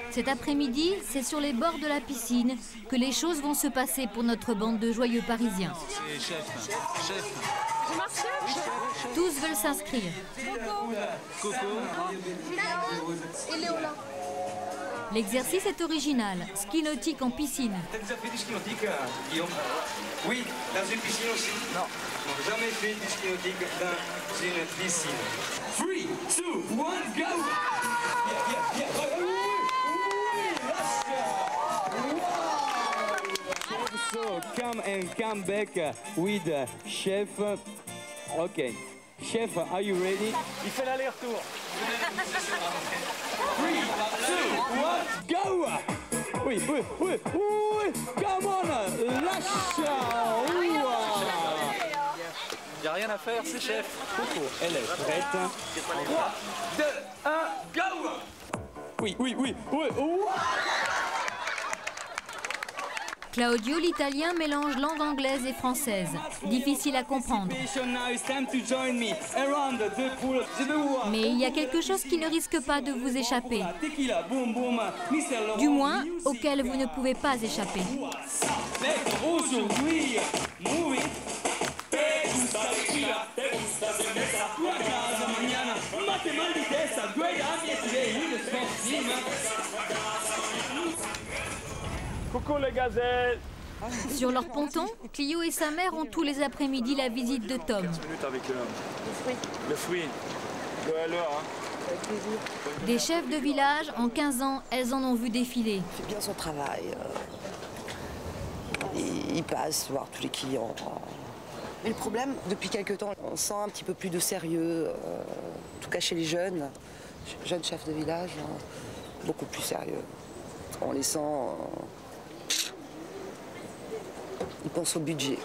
Cet après-midi, c'est sur les bords de la piscine que les choses vont se passer pour notre bande de joyeux Parisiens. C'est Chef. Chef. Chef. Tous veulent s'inscrire. Coco. Et Léola. L'exercice est original, ski nautique en piscine. T'as déjà fait du ski nautique, Guillaume? Oui, dans une piscine aussi. Non. On n'a jamais fait du ski nautique dans une piscine. trois, deux, un, go! So come and come back with Chef. Okay. Chef, are you ready? Il fait l'aller-retour. trois, deux, un, go! Oui, oui, oui, oui! Come on! Lâche! Il n'y a rien à faire, c'est Chef. Coco, elle est prête. trois, deux, un, go! Oui, oui, oui, oui, oui. Claudio, l'italien, mélange langue anglaise et française. Difficile à comprendre. Mais il y a quelque chose qui ne risque pas de vous échapper. Du moins, auquel vous ne pouvez pas échapper. Aujourd'hui, coucou les gazelles. Sur leur ponton, Clio et sa mère ont tous les après-midi la visite de Tom. quinze minutes avec euh, le fruit. Le fruit. Hein. Des chefs de village, en quinze ans, elles en ont vu défiler. Il fait bien son travail. Il passe voir tous les clients. Mais le problème, depuis quelques temps, on sent un petit peu plus de sérieux, euh, en tout cas chez les jeunes, jeunes chefs de village, hein, beaucoup plus sérieux. On les sent, euh, ils pensent au budget.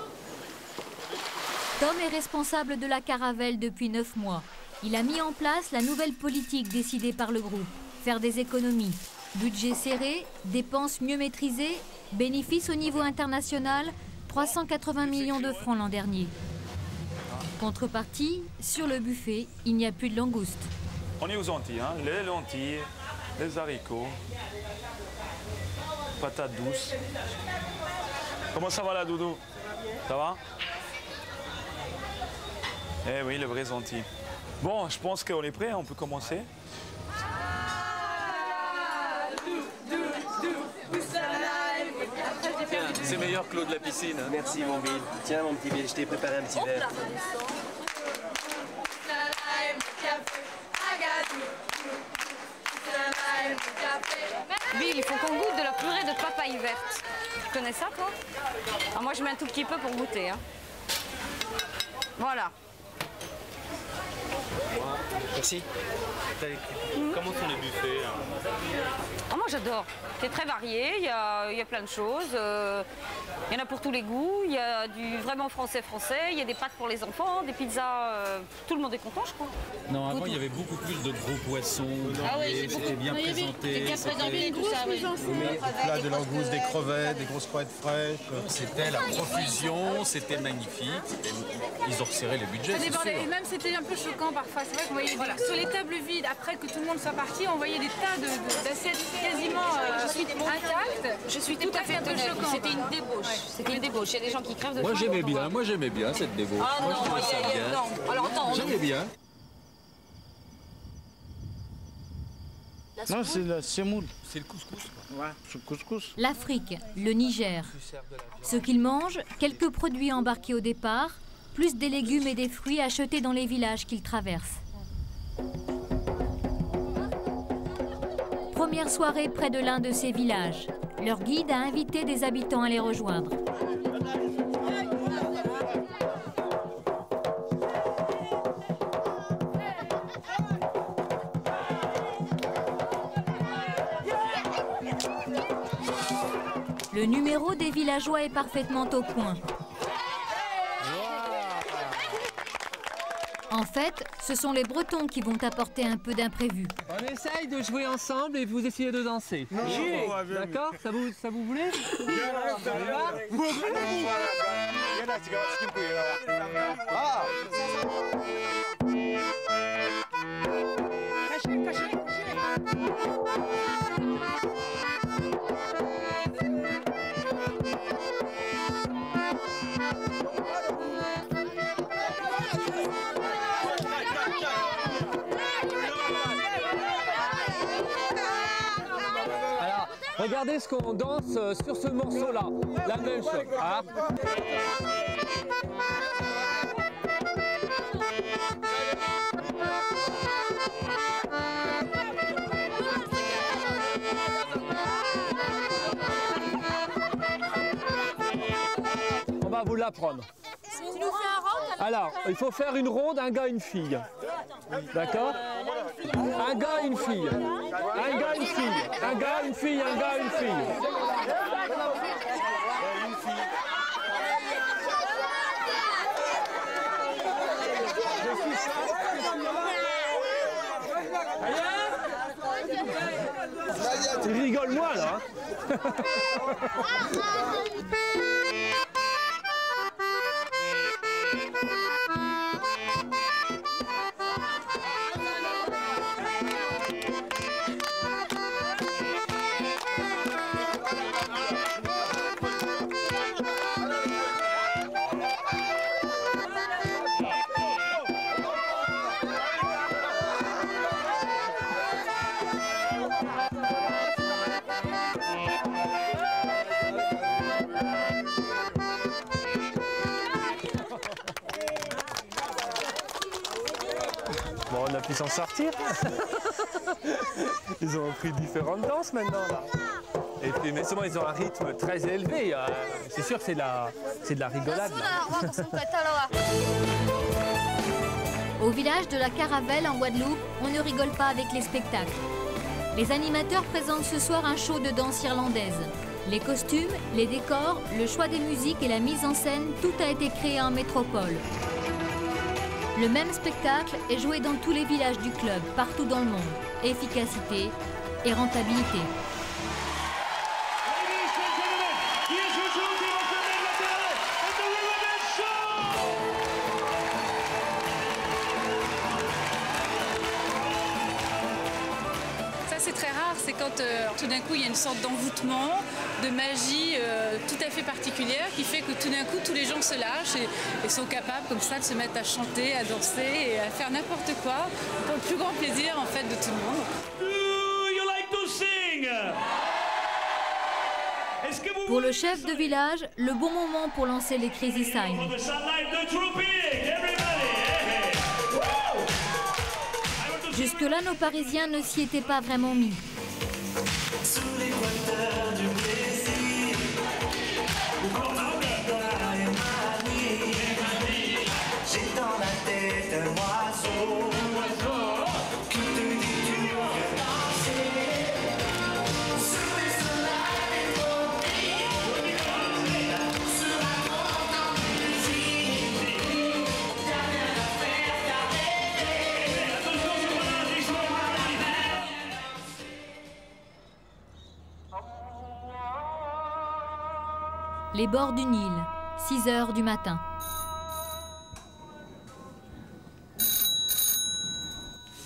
Tom est responsable de la Caravelle depuis neuf mois. Il a mis en place la nouvelle politique décidée par le groupe. Faire des économies, budget serré, dépenses mieux maîtrisées, bénéfices au niveau international, trois cent quatre-vingts millions de francs l'an dernier. Contrepartie, sur le buffet, il n'y a plus de langoustes. On est aux Antilles, hein, les lentilles, les haricots, patates douces. Comment ça va la doudou? Ça va? Eh oui, le vrai Antilles. Bon, je pense qu'on est prêt, on peut commencer. C'est meilleur que l'eau de la piscine. Hein. Merci mon Bill. Tiens mon petit Bill, je t'ai préparé un petit verre. Bill, il faut qu'on goûte de la purée de papaye verte. Tu connais ça toi? Alors moi je mets un tout petit peu pour goûter. Hein. Voilà. Merci. Mmh. Comment sont les buffets hein? Oh, moi j'adore. C'est très varié, il y a, y a plein de choses. Il euh, y en a pour tous les goûts, il y a du vraiment français-français, il y a des pâtes pour les enfants, des pizzas, euh, tout le monde est content je crois. Non, avant il y avait beaucoup plus de gros poissons, ah oui, c'était bien oui, présenté. Des grosses de langoustes, des crevettes, des grosses crevettes fraîches. C'était la profusion, c'était magnifique. Ils ont resserré les budgets. Et même c'était un peu choquant parfois, c'est vrai qu'on voyait voilà. Sur les tables vides, après que tout le monde soit parti, on voyait des tas d'assiettes de, de, quasiment euh, intactes. Je suis tout à fait un peu choquant. C'était une débauche. Ouais. C'était une débauche. Il y a des gens qui crèvent de faim. Moi j'aimais bien, moi j'aimais bien cette débauche. Ah moi, non, moi, y a, y a, non. Alors attends, on... J'aimais bien. Non, c'est la semoule. C'est le couscous. Ouais. L'Afrique, le Niger. Ce qu'ils mangent, quelques produits embarqués au départ, plus des légumes et des fruits achetés dans les villages qu'ils traversent. Première soirée près de l'un de ces villages. Leur guide a invité des habitants à les rejoindre. Le numéro des villageois est parfaitement au point. En fait, ce sont les Bretons qui vont apporter un peu d'imprévu. On essaye de jouer ensemble et vous essayez de danser. D'accord, ça vous, ça vous voulez? Regardez ce qu'on danse sur ce morceau-là, la même chose. Ah. On va vous l'apprendre. Alors, il faut faire une ronde, un gars, une fille. D'accord ? Un gars, une fille. Un gars, une fille. Un gars, une fille. Un gars, une fille. Tu rigoles moi là. Ils s'en sortir. Ils ont pris différentes danses maintenant. Là. Et puis, mais seulement ils ont un rythme très élevé. C'est sûr, c'est de la, c'est de la rigolade. Au village de la Caravelle en Guadeloupe, on ne rigole pas avec les spectacles. Les animateurs présentent ce soir un show de danse irlandaise. Les costumes, les décors, le choix des musiques et la mise en scène, tout a été créé en métropole. Le même spectacle est joué dans tous les villages du club, partout dans le monde. Efficacité et rentabilité. Ça c'est très rare, c'est quand euh, tout d'un coup il y a une sorte d'envoûtement, de magie euh, tout à fait particulière qui fait que tout d'un coup tous les gens se lâchent et, et sont capables comme ça de se mettre à chanter, à danser et à faire n'importe quoi pour le plus grand plaisir en fait de tout le monde. Do you like to sing? Est-ce que vous pour le chef de village, le bon moment pour lancer les crazy signs. Jusque-là, nos Parisiens ne s'y étaient pas vraiment mis. Sous l'équateur du Brésil, j'ai dans la tête un oiseau. Les bords du Nil, six heures du matin.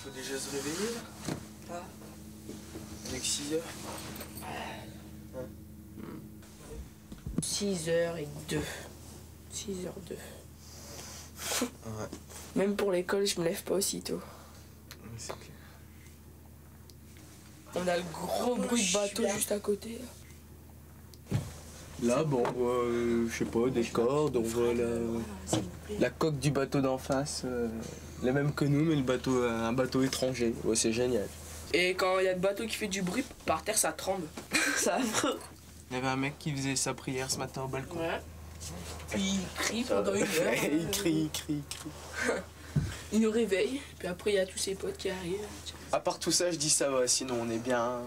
Faut déjà se réveiller là. Avec six heures. six heures et deux. six heures deux. Ouais. Même pour l'école, je me lève pas aussitôt. Clair. On a le gros oh, bruit de bateau là. Juste à côté. Là, bon, euh, je sais pas, des cordes, on voit la, la coque du bateau d'en face, euh, la même que nous, mais le bateau, un bateau étranger. Ouais, c'est génial. Et quand il y a le bateau qui fait du bruit, par terre, ça tremble. Ça affreux. Il y avait un mec qui faisait sa prière ce matin au balcon. Ouais. Puis il crie pendant une heure. Il crie, il crie, il crie. Il nous réveille, puis après il y a tous ses potes qui arrivent. À part tout ça, je dis ça va, sinon on est bien.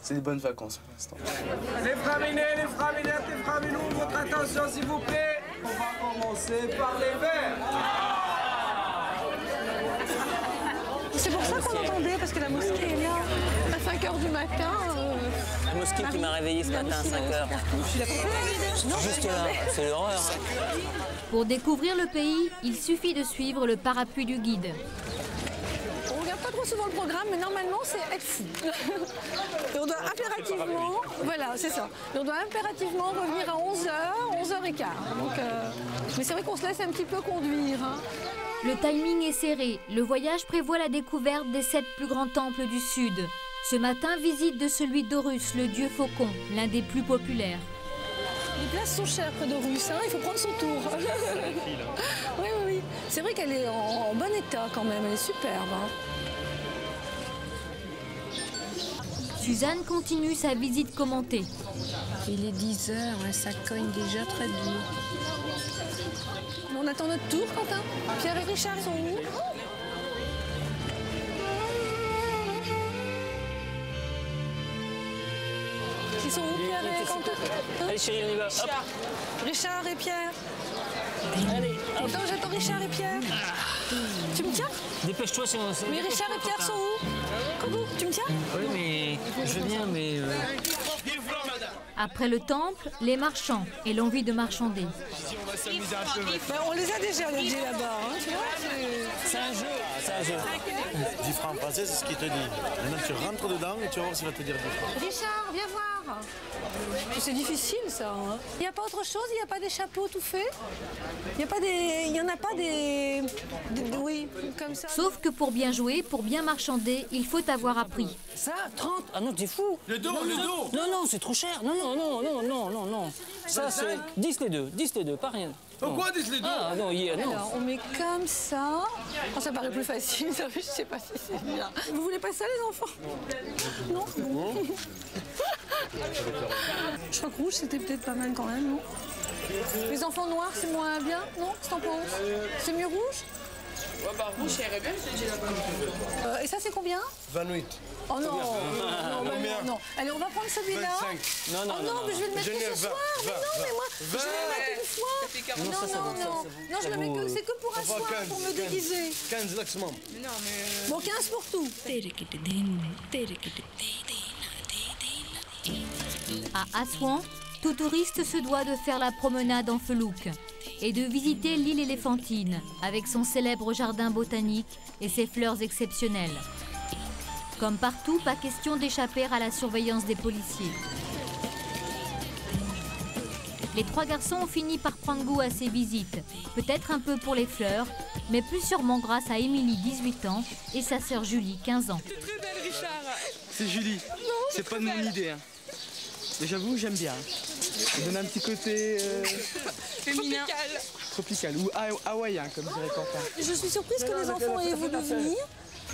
C'est des bonnes vacances pour l'instant. Les framinés, les framinettes, les framinous, votre attention s'il vous plaît. On va commencer par les verts. C'est pour ça qu'on entendait, parce que la mosquée est là. À cinq heures du matin. Euh... La mosquée qui m'a réveillée ce matin à cinq heures. Je suis là pour... Juste là, c'est l'horreur. Pour découvrir le pays, il suffit de suivre le parapluie du guide. On regarde pas trop souvent le programme, mais normalement c'est être fou. Et on doit impérativement, voilà, c'est ça. Et on doit impérativement revenir à onze heures, onze heures quinze. Donc, euh... mais c'est vrai qu'on se laisse un petit peu conduire. Hein. Le timing est serré. Le voyage prévoit la découverte des sept plus grands temples du Sud. Ce matin, visite de celui d'Horus, le dieu faucon, l'un des plus populaires. Les places sont chères près d'Horus, hein, il faut prendre son tour. Oui, oui, oui. C'est vrai qu'elle est en, en bon état quand même, elle est superbe. Hein. Suzanne continue sa visite commentée. Il est dix heures, hein, ça cogne déjà très dur. On attend notre tour, Quentin. Pierre et Richard sont où? Ils sont où, Pierre et Quentin? Allez chérie, on y va. Richard, Richard et Pierre. Allez. Attends, j'attends Richard et Pierre. Ah. Tu me tiens? Dépêche-toi si on... Mais Richard et Pierre sont où? Coucou, tu me tiens? Oui, mais je viens, mais... Euh... Après le temple, les marchands et l'envie de marchander. On va s'amuser un peu. Bah, on les a déjà, les gens là-bas. Hein. C'est un jeu, c'est un jeu. dix francs français, c'est ce qu'il te dit. Maintenant, tu rentres dedans et tu vas voir s'il va te dire dix francs. Richard, viens voir. C'est difficile, ça. Hein. Il n'y a pas autre chose? Il n'y a pas des chapeaux tout faits? Il n'y a pas des... Il n'y en a pas des... des... Oui, comme ça. Sauf que pour bien jouer, pour bien marchander, il faut avoir appris. Ça, trente? Ah non, t'es fou. Le dos, non, le dos. Non, non, c'est trop cher. Non, non. Non, non, non, non, non. Ça, c'est dix les deux, dix les deux, pas rien. Pourquoi dix les deux? Ah, non, hier, non. Alors, on met comme ça. Oh, ça paraît plus facile, ça, je sais pas si c'est bien. Vous voulez pas ça, les enfants? Non, bon. Je crois que rouge, c'était peut-être pas mal quand même, non? Les enfants noirs, c'est moins bien, non? C'est en pense? C'est mieux rouge? Ouais, bah, rouge, c'est bien, c'est déjà pas mal. Et ça, c'est combien? vingt-huit. Oh non, non, non, non, non, non. Allez, on va prendre celui-là. Non, non, oh non, non, mais je vais le mettre que ce soir. Mais non, mais moi, vingt, je vais le mettre une fois. Non, non, non, non, non, je le mets que, c'est que pour un soir, pour me déguiser. quinze maximum. Bon, quinze pour tout. À Assouan, tout touriste se doit de faire la promenade en felouque et de visiter l'île éléphantine avec son célèbre jardin botanique et ses fleurs exceptionnelles. Comme partout, pas question d'échapper à la surveillance des policiers. Les trois garçons ont fini par prendre goût à ces visites, peut-être un peu pour les fleurs, mais plus sûrement grâce à Émilie, dix-huit ans, et sa sœur Julie, quinze ans. C'est très belle, Richard. C'est Julie. C'est pas de mon idée. Hein. Mais j'avoue, j'aime bien. Ça donne un petit côté... Euh... féminin. Tropical. Tropical, ou hawaïen, comme dirait Quentin. Je suis surprise que les enfants aient voulu venir.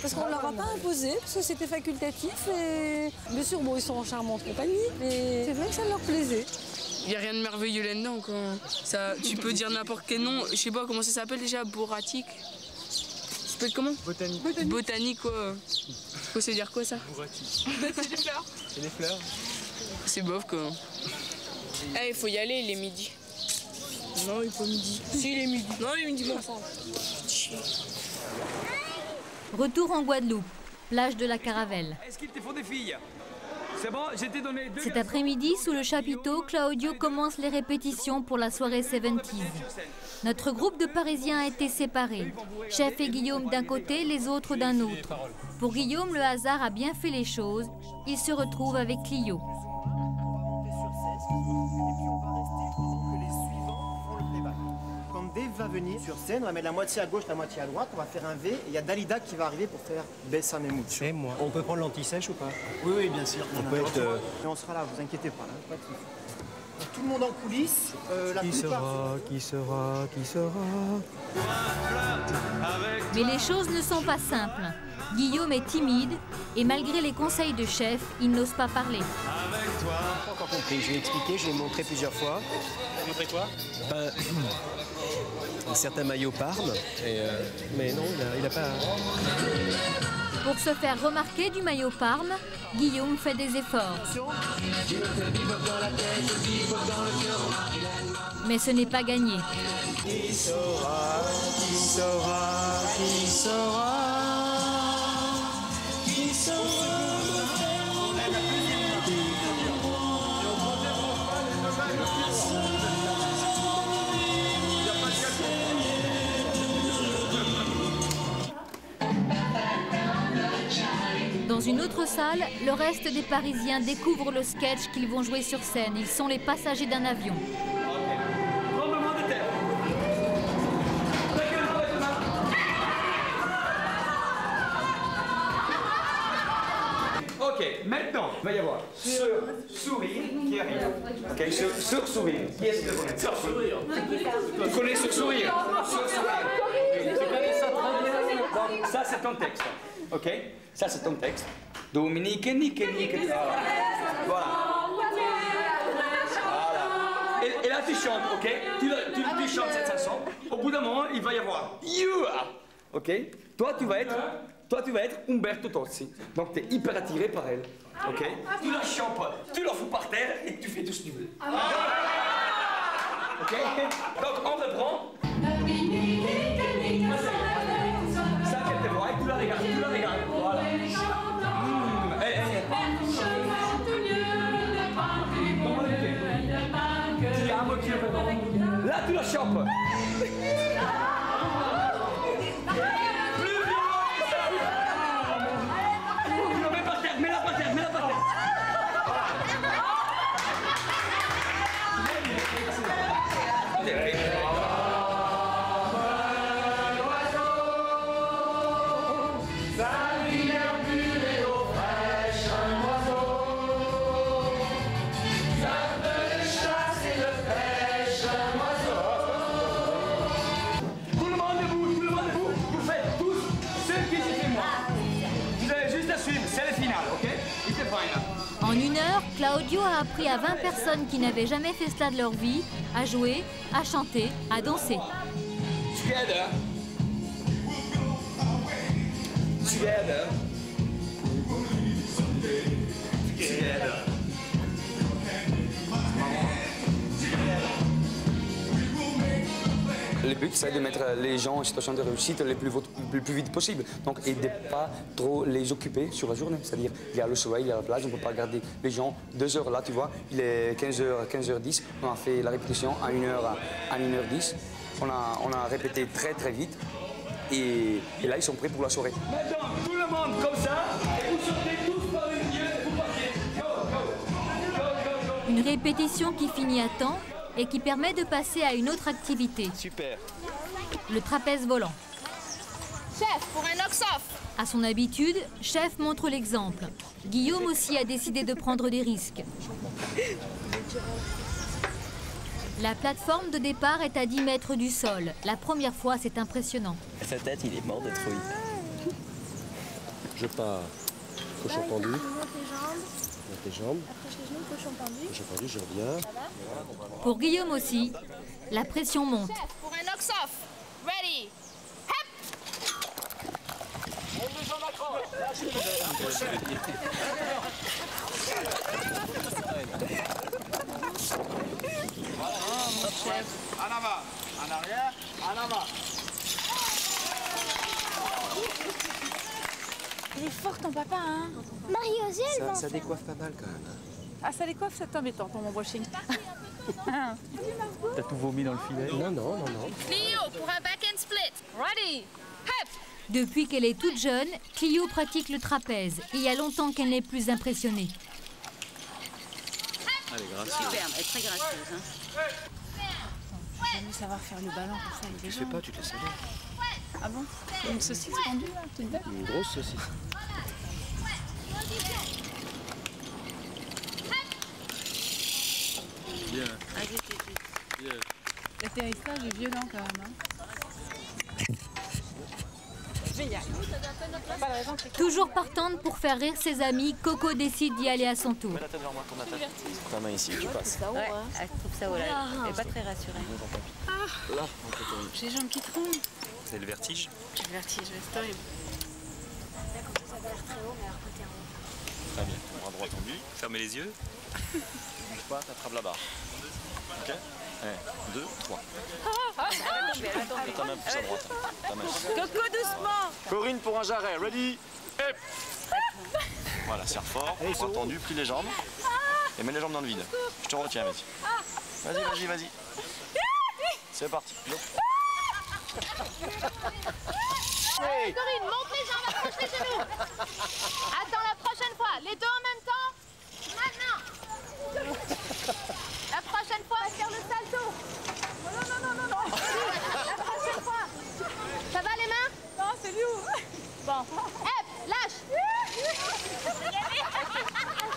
Parce qu'on ne leur a pas imposé, parce que c'était facultatif et bien sûr, bon, ils sont en charmante compagnie, mais c'est vrai que ça leur plaisait. Il n'y a rien de merveilleux là-dedans, quoi. Ça, tu peux dire n'importe quel nom, je sais pas comment ça s'appelle déjà, boratique. Ça s'appelle comment? Botanique. Botanique. Botanique, quoi. Faut se dire quoi, ça? Boratique. C'est des fleurs. C'est des fleurs. C'est bof, quoi. Ah, il faut y aller, il est midi. Non, il est pas midi. Si, il est midi. Non, il est midi, bon sang. Retour en Guadeloupe, plage de la Caravelle. Est-ce qu'ils te font des filles? C'est bon, j'ai été donné deux. Cet après-midi, sous le chapiteau, Claudio commence les répétitions pour la soirée soixante-dix. Notre groupe de Parisiens a été séparé. Chef et Guillaume d'un côté, les autres d'un autre. Pour Guillaume, le hasard a bien fait les choses. Il se retrouve avec Clio. Quand Dave va venir sur scène, on va mettre la moitié à gauche, la moitié à droite, on va faire un V, et il y a Dalida qui va arriver pour faire Bessa Memouche. Et moi, on peut prendre l'anti-sèche ou pas? Oui, oui, bien sûr. On, on peut être... Euh... Et on sera là, vous inquiétez pas. Hein. Pas de... Tout le monde en coulisses. Euh, la qui, plupart... sera, qui sera, qui sera, qui sera... Mais les choses ne sont pas simples. Guillaume est timide et malgré les conseils de Chef, il n'ose pas parler. Avec toi. Je n'ai pas encore compris, je lui ai expliqué, je l'ai montré plusieurs fois. Montré quoi? Ben, un certain maillot Parme, et euh, mais non, il n'a pas... Pour se faire remarquer du maillot Parme, Guillaume fait des efforts. Mais ce n'est pas gagné. Qui saura, qui saura, qui saura. Dans une autre salle, le reste des Parisiens découvrent le sketch qu'ils vont jouer sur scène. Ils sont les passagers d'un avion. Maintenant, il va y avoir sur sourire qui arrive. Ok, sur, sur sourire. Qui est-ce que vous connaissez? Sur sourire. Vous connaissez sur sourire? Sur sourire. Tu connais ça très bien. Donc, ça, c'est ton texte. Ok, ça, c'est ton texte. Dominique, nique, nique. Voilà. Voilà. Et, et là, tu chantes, ok? Tu, tu, tu chantes cette chanson. Au bout d'un moment, il va y avoir you. Ok? Toi, tu vas être. Toi, tu vas être Umberto Tozzi, donc tu es hyper attiré par elle, ok? Tu la chantes, tu la fous par terre et tu fais tout ce que tu veux. Ok? Donc on reprend. Ça, tu te vois, tu la regardes, tu la regardes, voilà. Mmh. Hey, hey. Là, tu la chantes. Claudio a appris à vingt personnes qui n'avaient jamais fait cela de leur vie à jouer, à chanter, à danser. Together. Together. Together. Le but, c'est de mettre les gens en situation de réussite le plus, le plus vite possible. Donc, et de ne pas trop les occuper sur la journée. C'est-à-dire, il y a le soleil, il y a la plage, on ne peut pas garder les gens deux heures. Là, tu vois, il est quinze heures, quinze heures dix, on a fait la répétition à une heure dix. On a, on a répété très, très vite. Et, et là, ils sont prêts pour la soirée. Maintenant, tout le monde comme ça, et vous sortez tous par une gueule, vous partez. Go, go, go, go, go. Une répétition qui finit à temps et qui permet de passer à une autre activité. Super. Le trapèze volant. Chef, pour un ox-off. À son habitude, Chef montre l'exemple. Guillaume aussi a décidé de prendre des risques. La plateforme de départ est à dix mètres du sol. La première fois, c'est impressionnant. À sa tête, il est mort de trouille. Je pars cochon pendu. Tes jambes. Cochon pendu, je reviens. Pour Guillaume aussi, la pression monte. Chef, pour un ox-off. Ready. En avant, en arrière, en avant. est fort ton papa, hein. Marie-Ozelle, ça, ça décoiffe pas mal quand même. Ah, ça décoiffe, ça t'embêtant pour mon brushing. T'as tout vomi dans le filet. Non, non, non, non. Clio, pour un back and split. Ready, hop. Depuis qu'elle est toute jeune, Clio pratique le trapèze. Et il y a longtemps qu'elle n'est plus impressionnée. Elle est gracieuse. Superbe, elle est très gracieuse. Hein. J'ai jamais savoir faire le ballon pour ça. Je sais pas, tu te laisses aller. Ah bon? Une saucisse pendue là, tu te une grosse saucisse. Bien. Ah, vite, vite. Bien. L'atterrissage est violent quand même. Hein. Génial. Toujours partante pour faire rire ses amis, Coco décide d'y aller à son tour. Ta main ici, tu passes. Ouais, elle trouve ça haut là. Elle n'est pas très rassurée. Ah. J'ai les jambes qui trompent. C'est le vertige. J'ai le vertige, c'est horrible. Là, comme ça, ça va l'air très haut, mais alors côté en haut. Très bien. Bras droit tendu, fermez les yeux. Ne bouge pas, t'attrapes la barre. Ok. un, deux, trois. Ta main pousse à droite. Coco doucement. Corinne pour un jarret. Ready. Hep. Voilà, serre fort. Bras tendu, plie les jambes. Et mets les jambes dans le vide. Je te retiens, mec. Vas-y, vas-y, vas-y. C'est parti. Hey. Corinne, monte les jambes, approche les genoux. Attends la prochaine fois, les deux en même temps. Maintenant. La prochaine fois, on va faire le salto. Non, non, non, non, non. La prochaine fois. Ça va les mains? Non, c'est lourd. Bon. Hep, lâche. Je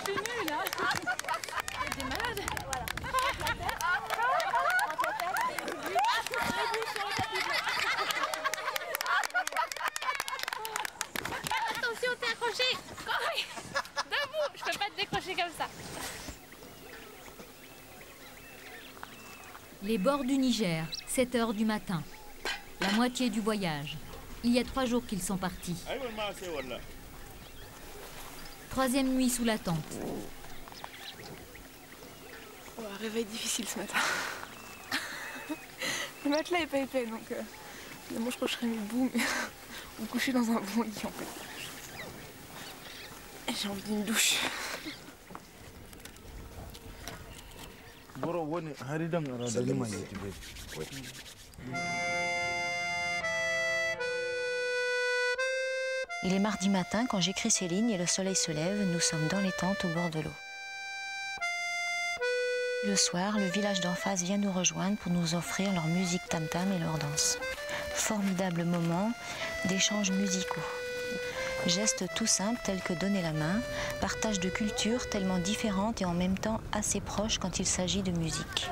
suis nulle, hein. T'es malade. Voilà. Attention, t'es accroché. Debout, je peux pas te décrocher comme ça. Les bords du Niger, sept heures du matin. La moitié du voyage. Il y a trois jours qu'ils sont partis. Troisième nuit sous la tente. Oh, un réveil difficile ce matin. Le matelas n'est pas épais, donc euh, moi je crois que je serais mis debout, mais on couchait dans un bon lit en fait. J'ai envie d'une douche. Il est mardi matin quand j'écris ces lignes et le soleil se lève. Nous sommes dans les tentes au bord de l'eau. Le soir, le village d'en face vient nous rejoindre pour nous offrir leur musique tam-tam et leur danse. Formidable moment d'échanges musicaux. Gestes tout simples tels que donner la main, partage de cultures tellement différentes et en même temps assez proches quand il s'agit de musique.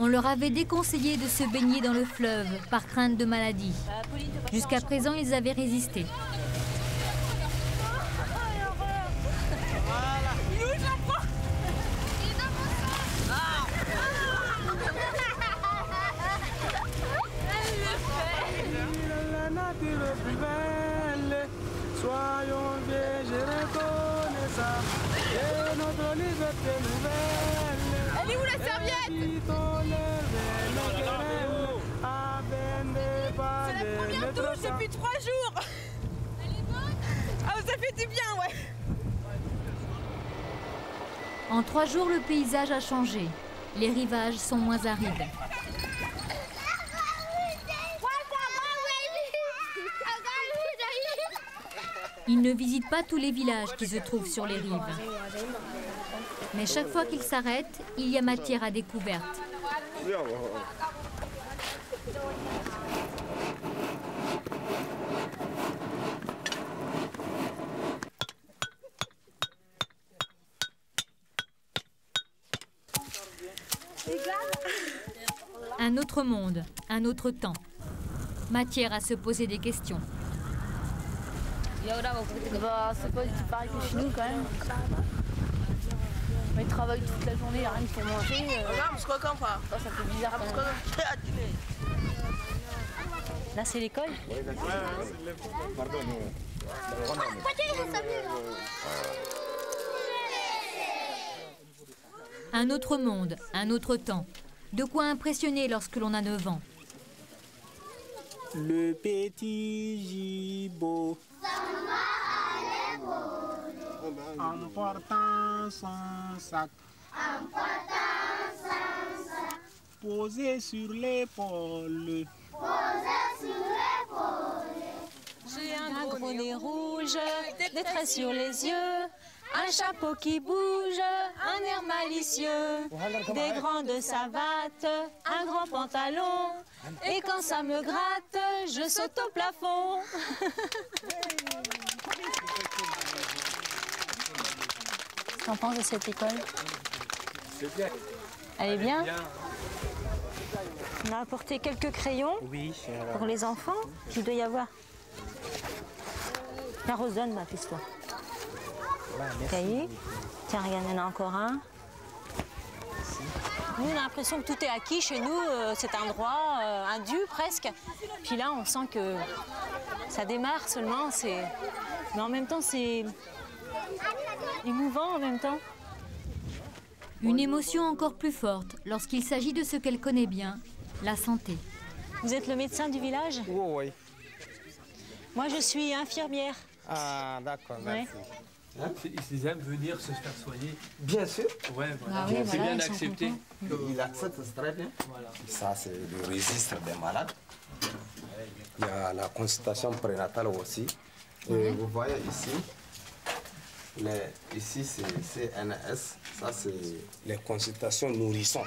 On leur avait déconseillé de se baigner dans le fleuve par crainte de maladie. Jusqu'à présent, ils avaient résisté. En trois jours, le paysage a changé. Les rivages sont moins arides. Ils ne visitent pas tous les villages qui se trouvent sur les rives. Mais chaque fois qu'ils s'arrêtent, il y a matière à découverte. Un autre monde, un autre temps. Matière à se poser des questions. Bah, c'est pas du tout pareil que chez nous quand même. Mais ils travaillent toute la journée, il n'y a rien pour manger. On se coque enfin. Ça fait bizarre. Là, c'est l'école ? Oui, là, c'est l'école. Pardon, un autre monde, un autre temps. De quoi impressionner lorsque l'on a neuf ans. Le petit gibo. En portant son sac. En portant son sac. Posé sur l'épaule. Posé sur l'épaule. J'ai un gros nez rouge, des traits sur les yeux. Un chapeau qui bouge, un air malicieux, des grandes savates, un grand pantalon. Et quand ça me gratte, je saute au plafond. Qu'est-ce qu'on pense de cette école? C'est bien. Elle est bien. On a apporté quelques crayons pour les enfants qu'il doit y avoir. La rosonne, ma piste-toi. Cahier. Tiens, regarde, il y en a encore un. Nous, on a l'impression que tout est acquis chez nous, euh, c'est un droit, euh, un dû presque. Puis là, on sent que ça démarre seulement, c'est... Mais en même temps, c'est émouvant en même temps. Une émotion encore plus forte lorsqu'il s'agit de ce qu'elle connaît bien, la santé. Vous êtes le médecin du village? Oh, oui. Moi, je suis infirmière. Ah, d'accord, merci. Ouais. Hein? Ils aiment venir se faire soigner. Bien sûr. Ouais, voilà. Ah oui, c'est voilà, bien accepté. Il accepte, c'est très bien. Voilà. Ça, c'est le registre des malades. Il y a la consultation prénatale aussi. Mmh. Et vous voyez ici, les, ici c'est C N S. Ça, c'est les consultations nourrissons.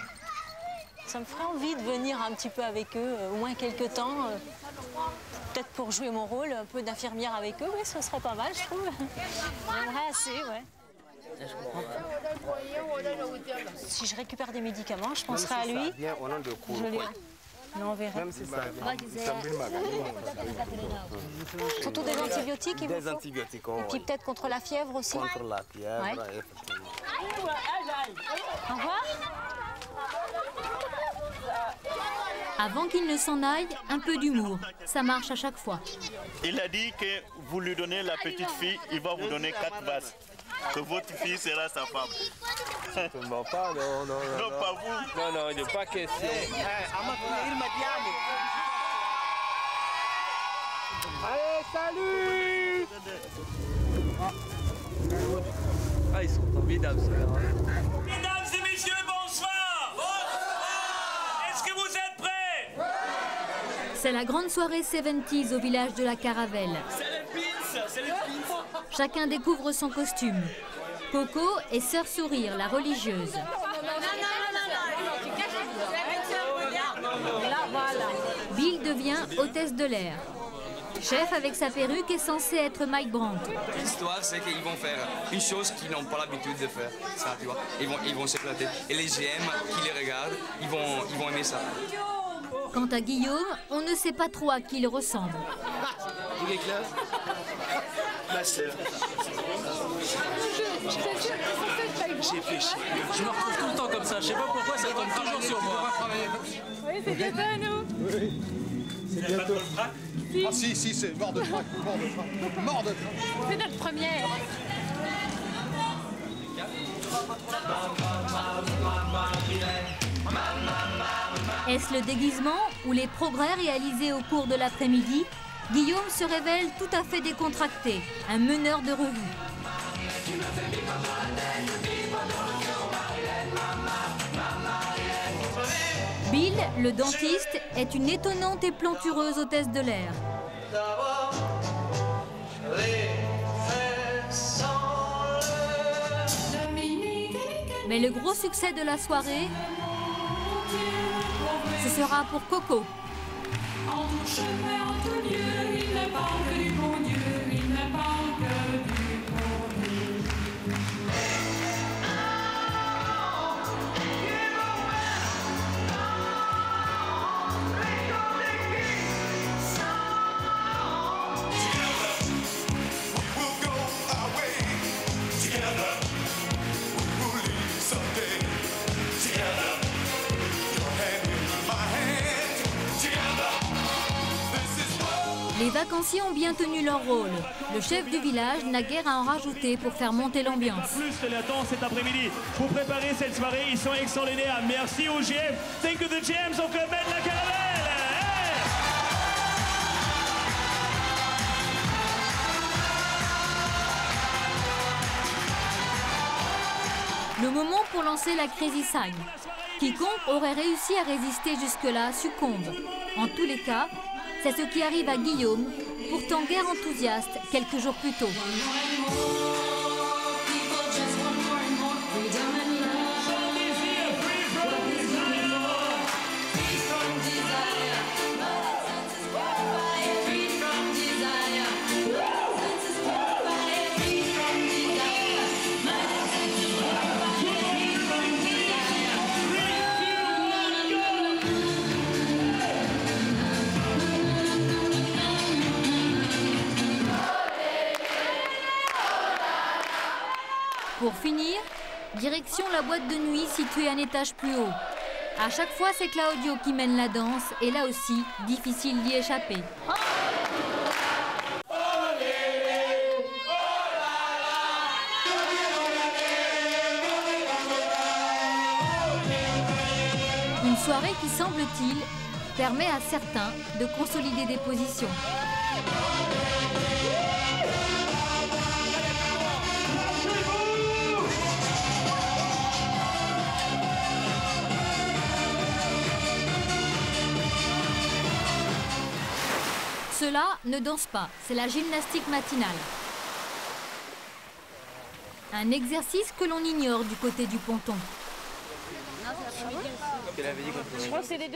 Ça me ferait envie de venir un petit peu avec eux, euh, au moins quelques temps. Euh, Peut-être pour jouer mon rôle, un peu d'infirmière avec eux, oui, ce serait pas mal, je trouve. J'aimerais assez, ouais. Si je récupère des médicaments, je penserai à lui. Je lui... Non, on verra. Surtout des antibiotiques, il vous faut. Des antibiotiques, oui. Et puis peut-être contre la fièvre aussi. Contre la fièvre, ouais. Au revoir. Avant qu'il ne s'en aille, un peu d'humour. Ça marche à chaque fois. Il a dit que vous lui donnez la petite fille, il va vous donner quatre vases. Que votre fille sera sa femme. Non, pas vous. Non, non, non, il n'est pas question. Allez, salut! Ah, ils sont formidables, ceux-là. C'est la grande soirée soixante-dix au village de la Caravelle. Chacun découvre son costume. Coco est sœur Sourire, la religieuse. Bill devient hôtesse de l'air. Chef avec sa perruque est censé être Mike Brandt. L'histoire, c'est qu'ils vont faire une chose qu'ils n'ont pas l'habitude de faire. Ça, tu vois. Ils vont, ils vont s'éclater. Et les G M qui les regardent, ils vont, ils vont aimer ça. Quant à Guillaume, on ne sait pas trop à qui il ressemble. Il est clair. Ma sœur. J'ai péché. Je me retrouve tout le temps comme ça. Je sais pas pourquoi ça tombe toujours sur moi. Oui, c'est bien ça, nous. Oui. C'est pas trop le frac. Ah si, si, c'est mort de frac. Mort de frac. Mort de frac. C'est notre première. Est-ce le déguisement ou les progrès réalisés au cours de l'après-midi? Guillaume se révèle tout à fait décontracté, un meneur de revue. Bill, le dentiste, est une étonnante et plantureuse hôtesse de l'air. Mais le gros succès de la soirée, ce sera pour Coco. En tout chemin, en tout lieu, il ne parle que du bon Dieu, il ne parle que du bon Dieu. Les vacanciers ont bien tenu leur rôle. Le chef du village n'a guère à en rajouter pour faire monter l'ambiance. Plus, les attentes cet après-midi pour préparer cette soirée. Ils sont excellents les gars. Merci au G M. Thank you the G Ms au Club Med de la Caravelle. Le moment pour lancer la Crazy Sign. Quiconque aurait réussi à résister jusque-là succombe. En tous les cas, c'est ce qui arrive à Guillaume, pourtant guère enthousiaste quelques jours plus tôt. Pour finir, direction la boîte de nuit située un étage plus haut. À chaque fois, c'est Claudio qui mène la danse et là aussi, difficile d'y échapper. Une soirée qui, semble-t-il, permet à certains de consolider des positions. Ceux-là ne dansent pas, c'est la gymnastique matinale. Un exercice que l'on ignore du côté du ponton.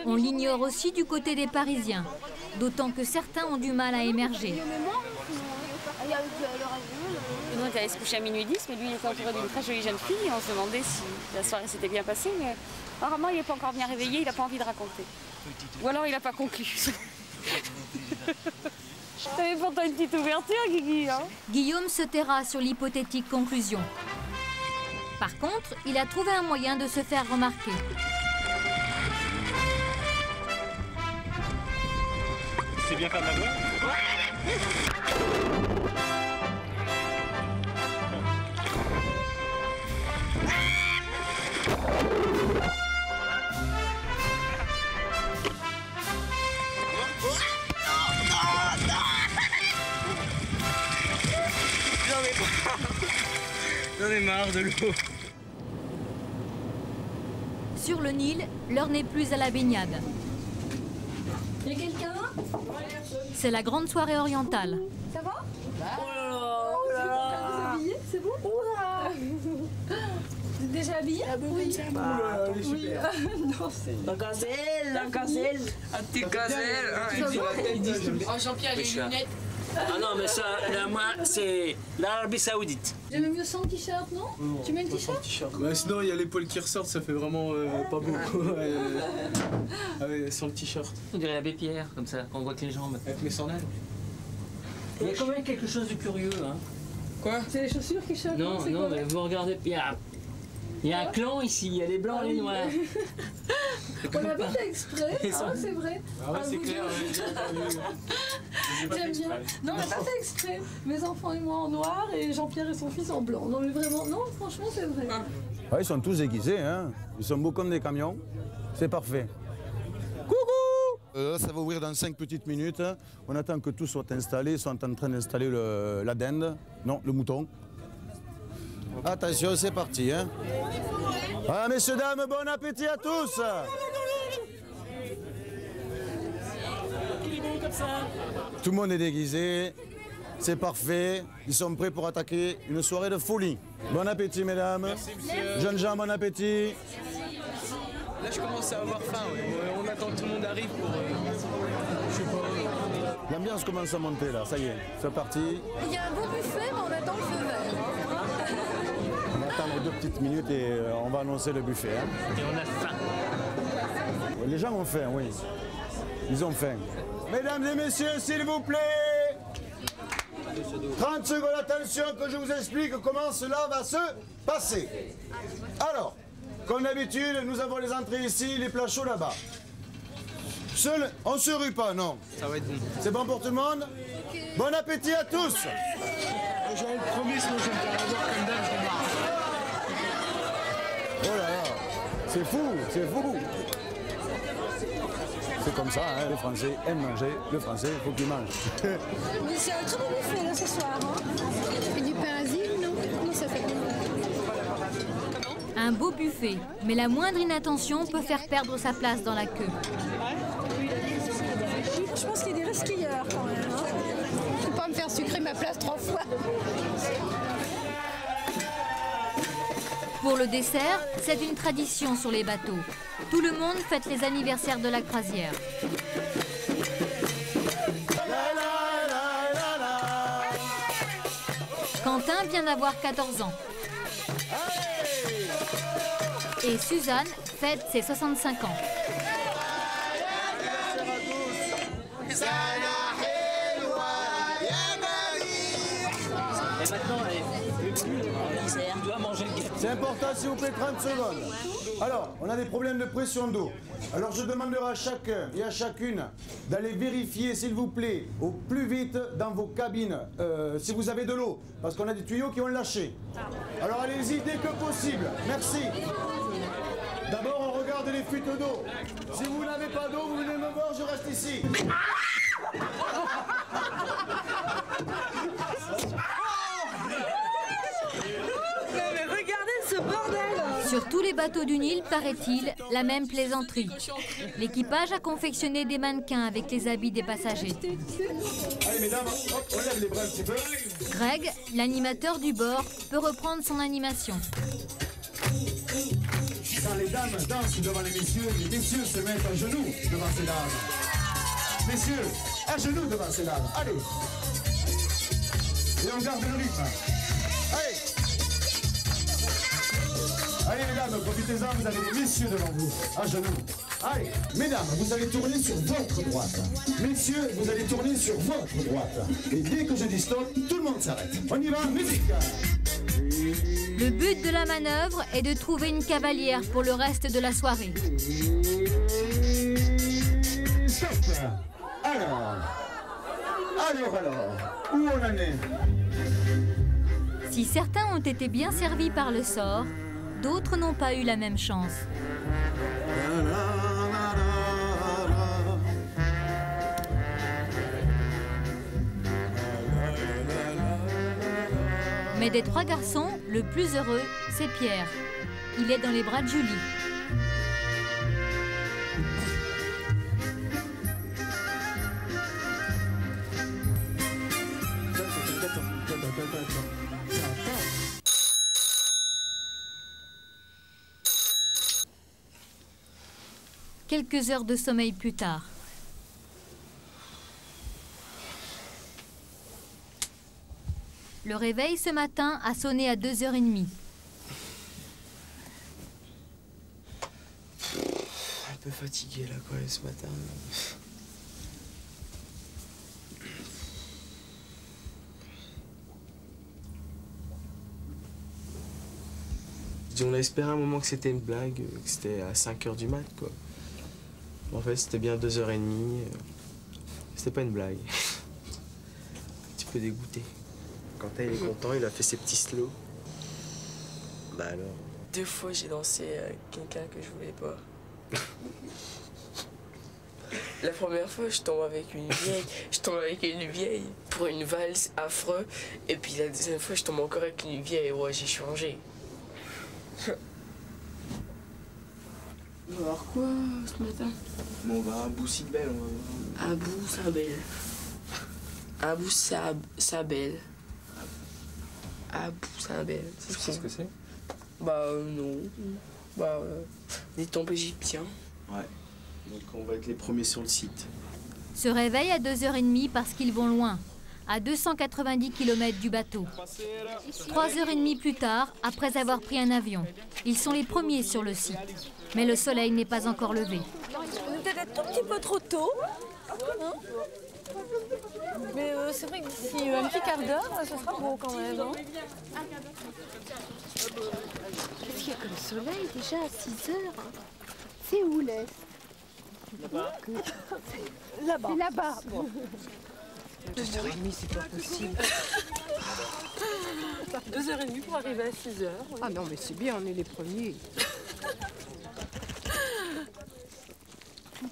On l'ignore aussi du côté des Parisiens, d'autant que certains ont du mal à émerger. Nous, on était allés se coucher à minuit dix, mais lui, il était entouré d'une très jolie jeune fille. Et on se demandait si la soirée s'était bien passée, mais apparemment, il n'est pas encore bien réveillé, il n'a pas envie de raconter. Ou alors, il n'a pas conclu. T'avais pourtant une petite ouverture, Guigui, hein ? Guillaume se taira sur l'hypothétique conclusion. Par contre, il a trouvé un moyen de se faire remarquer. C'est bien comme la voix ? Ouais. J'en ai marre de l'eau. Sur le Nil, l'heure n'est plus à la baignade. Y'a quelqu'un ? C'est la grande soirée orientale. Ça va ? Oh là là, oh là là. Vous êtes habillés, c'est bon ? Oh là. Vous êtes déjà habillés ? Ah bah oui, c'est bon. Non, c'est... La gazelle, la gazelle. La petite gazelle. Oh, Jean-Pierre, les lunettes. Ah non, mais ça, là, moi, c'est l'Arabie Saoudite. J'aime mieux sans t-shirt, non, non? Tu mets le t-shirt? Bah, sinon, il y a les poils qui ressortent, ça fait vraiment euh, pas beau. Ouais, euh, sans le t-shirt. On dirait l'abbé Pierre, comme ça, quand on voit que les jambes. Avec mes sandales. Il y a quand même quelque chose de curieux, hein. Quoi? C'est les chaussures qui choquent? Non, non, mais vous regardez, il y a, il y a un clan ici, il y a les blancs et les noirs. On l'a pas fait exprès, hein, c'est vrai. Ah ouais, c'est clair. J'aime bien. Non, on l'a pas fait exprès. Mes enfants et moi en noir et Jean-Pierre et son fils en blanc. Non, mais vraiment, non, franchement, c'est vrai. Ah, ils sont tous aiguisés, hein. Ils sont beaux comme des camions. C'est parfait. Coucou! Euh, ça va ouvrir dans cinq petites minutes. On attend que tout soit installé. Ils sont en train d'installer la dinde. Non, le mouton. Attention, c'est parti, hein. Ah, messieurs, dames, bon appétit à tous! Tout le monde est déguisé, c'est parfait, ils sont prêts pour attaquer une soirée de folie. Bon appétit, mesdames. Merci, monsieur. Jeunes gens, bon appétit. Là, je commence à avoir faim, ouais. On attend que tout le monde arrive pour... Je sais pas... L'ambiance commence à monter, là, ça y est, c'est parti. Il y a un bon buffet, mais on attend le feu vert. On attend les deux petites minutes et on va annoncer le buffet. Hein. Et on a faim. Les gens ont faim, oui. Ils ont faim. Mesdames et messieurs, s'il vous plaît, trente secondes, attention que je vous explique comment cela va se passer. Alors, comme d'habitude, nous avons les entrées ici, les plats chauds là-bas. Seul, on se rue pas, non. Ça va être bon. C'est bon pour tout le monde. Bon appétit à tous. J'aurais promis ce que je vais avoir comme dame, je vais. Oh là là, c'est fou, c'est fou. C'est comme ça, hein, les Français aiment manger, le Français, il faut qu'ils mangent. Mais c'est un très bon buffet là ce soir. Hein. Et du pain asile, non? Non, ça fait un beau buffet, mais la moindre inattention peut faire perdre sa place dans la queue. Je pense qu'il y a des risques hier quand même. Je ne peux pas me faire sucrer ma place trois fois. Pour le dessert, c'est une tradition sur les bateaux. Tout le monde fête les anniversaires de la croisière. Quentin vient d'avoir quatorze ans. Et Suzanne fête ses soixante-cinq ans. Et maintenant, on doit manger le gâteau. C'est important, s'il vous plaît, trente secondes. Alors, on a des problèmes de pression d'eau. Alors, je demanderai à chacun et à chacune d'aller vérifier, s'il vous plaît, au plus vite dans vos cabines, euh, si vous avez de l'eau, parce qu'on a des tuyaux qui ont lâché. Alors, allez-y dès que possible. Merci. D'abord, on regarde les fuites d'eau. Si vous n'avez pas d'eau, vous venez me voir, je reste ici. Sur tous les bateaux du Nil, paraît-il, la même plaisanterie. L'équipage a confectionné des mannequins avec les habits des passagers. Allez, mesdames, hop, on lève les bras un petit peu. Greg, l'animateur du bord, peut reprendre son animation. Quand les dames dansent devant les messieurs, les messieurs se mettent à genoux devant ces dames. Messieurs, à genoux devant ces dames. Allez. Et on garde le rythme. Allez. Allez les dames, profitez-en, vous avez les messieurs devant vous, à genoux. Allez, mesdames, vous allez tourner sur votre droite. Messieurs, vous allez tourner sur votre droite. Et dès que je dis stop, tout le monde s'arrête. On y va, musique. Le but de la manœuvre est de trouver une cavalière pour le reste de la soirée. Stop. Alors, alors, alors, où on en est? Si certains ont été bien servis par le sort, d'autres n'ont pas eu la même chance. Mais des trois garçons, le plus heureux, c'est Pierre. Il est dans les bras de Julie. Quelques heures de sommeil plus tard. Le réveil ce matin a sonné à deux heures trente. Un peu fatigué là quoi ce matin. On a espéré un moment que c'était une blague, que c'était à cinq heures du mat quoi. En fait, c'était bien deux heures trente. C'était pas une blague. Un petit peu dégoûté. Quentin, il est content, il a fait ses petits slows. Bah alors... Deux fois, j'ai dansé avec quelqu'un que je voulais pas. La première fois, je tombe avec une vieille. Je tombe avec une vieille pour une valse affreux. Et puis la deuxième fois, je tombe encore avec une vieille. Ouais, j'ai changé. On va voir quoi ce matin? Bon, on va à Abou Sibel. On va... Abou Sabel. Abou Sab... Sabel. Abou Sabel. Tu sais ce que c'est? Bah euh, non. Bah euh, des temples égyptiens. Ouais. Donc on va être les premiers sur le site. Se réveille à deux heures trente parce qu'ils vont loin, à deux cent quatre-vingt-dix kilomètres du bateau. trois heures trente plus tard, après avoir pris un avion, ils sont les premiers sur le site. Mais le soleil n'est pas encore levé. On est peut-être un petit peu trop tôt. Hein, mais euh, c'est vrai que d'ici un petit quart d'heure, ce sera beau quand même. Hein. Qu'est-ce qu'il y a comme soleil déjà à six heures? C'est où l'est? Là-bas. Là-bas. C'est là-bas. Bon. Deux heures et demie, c'est pas possible. Deux heures et demie pour arriver à six heures. Oui. Ah non, mais c'est bien, on est les premiers.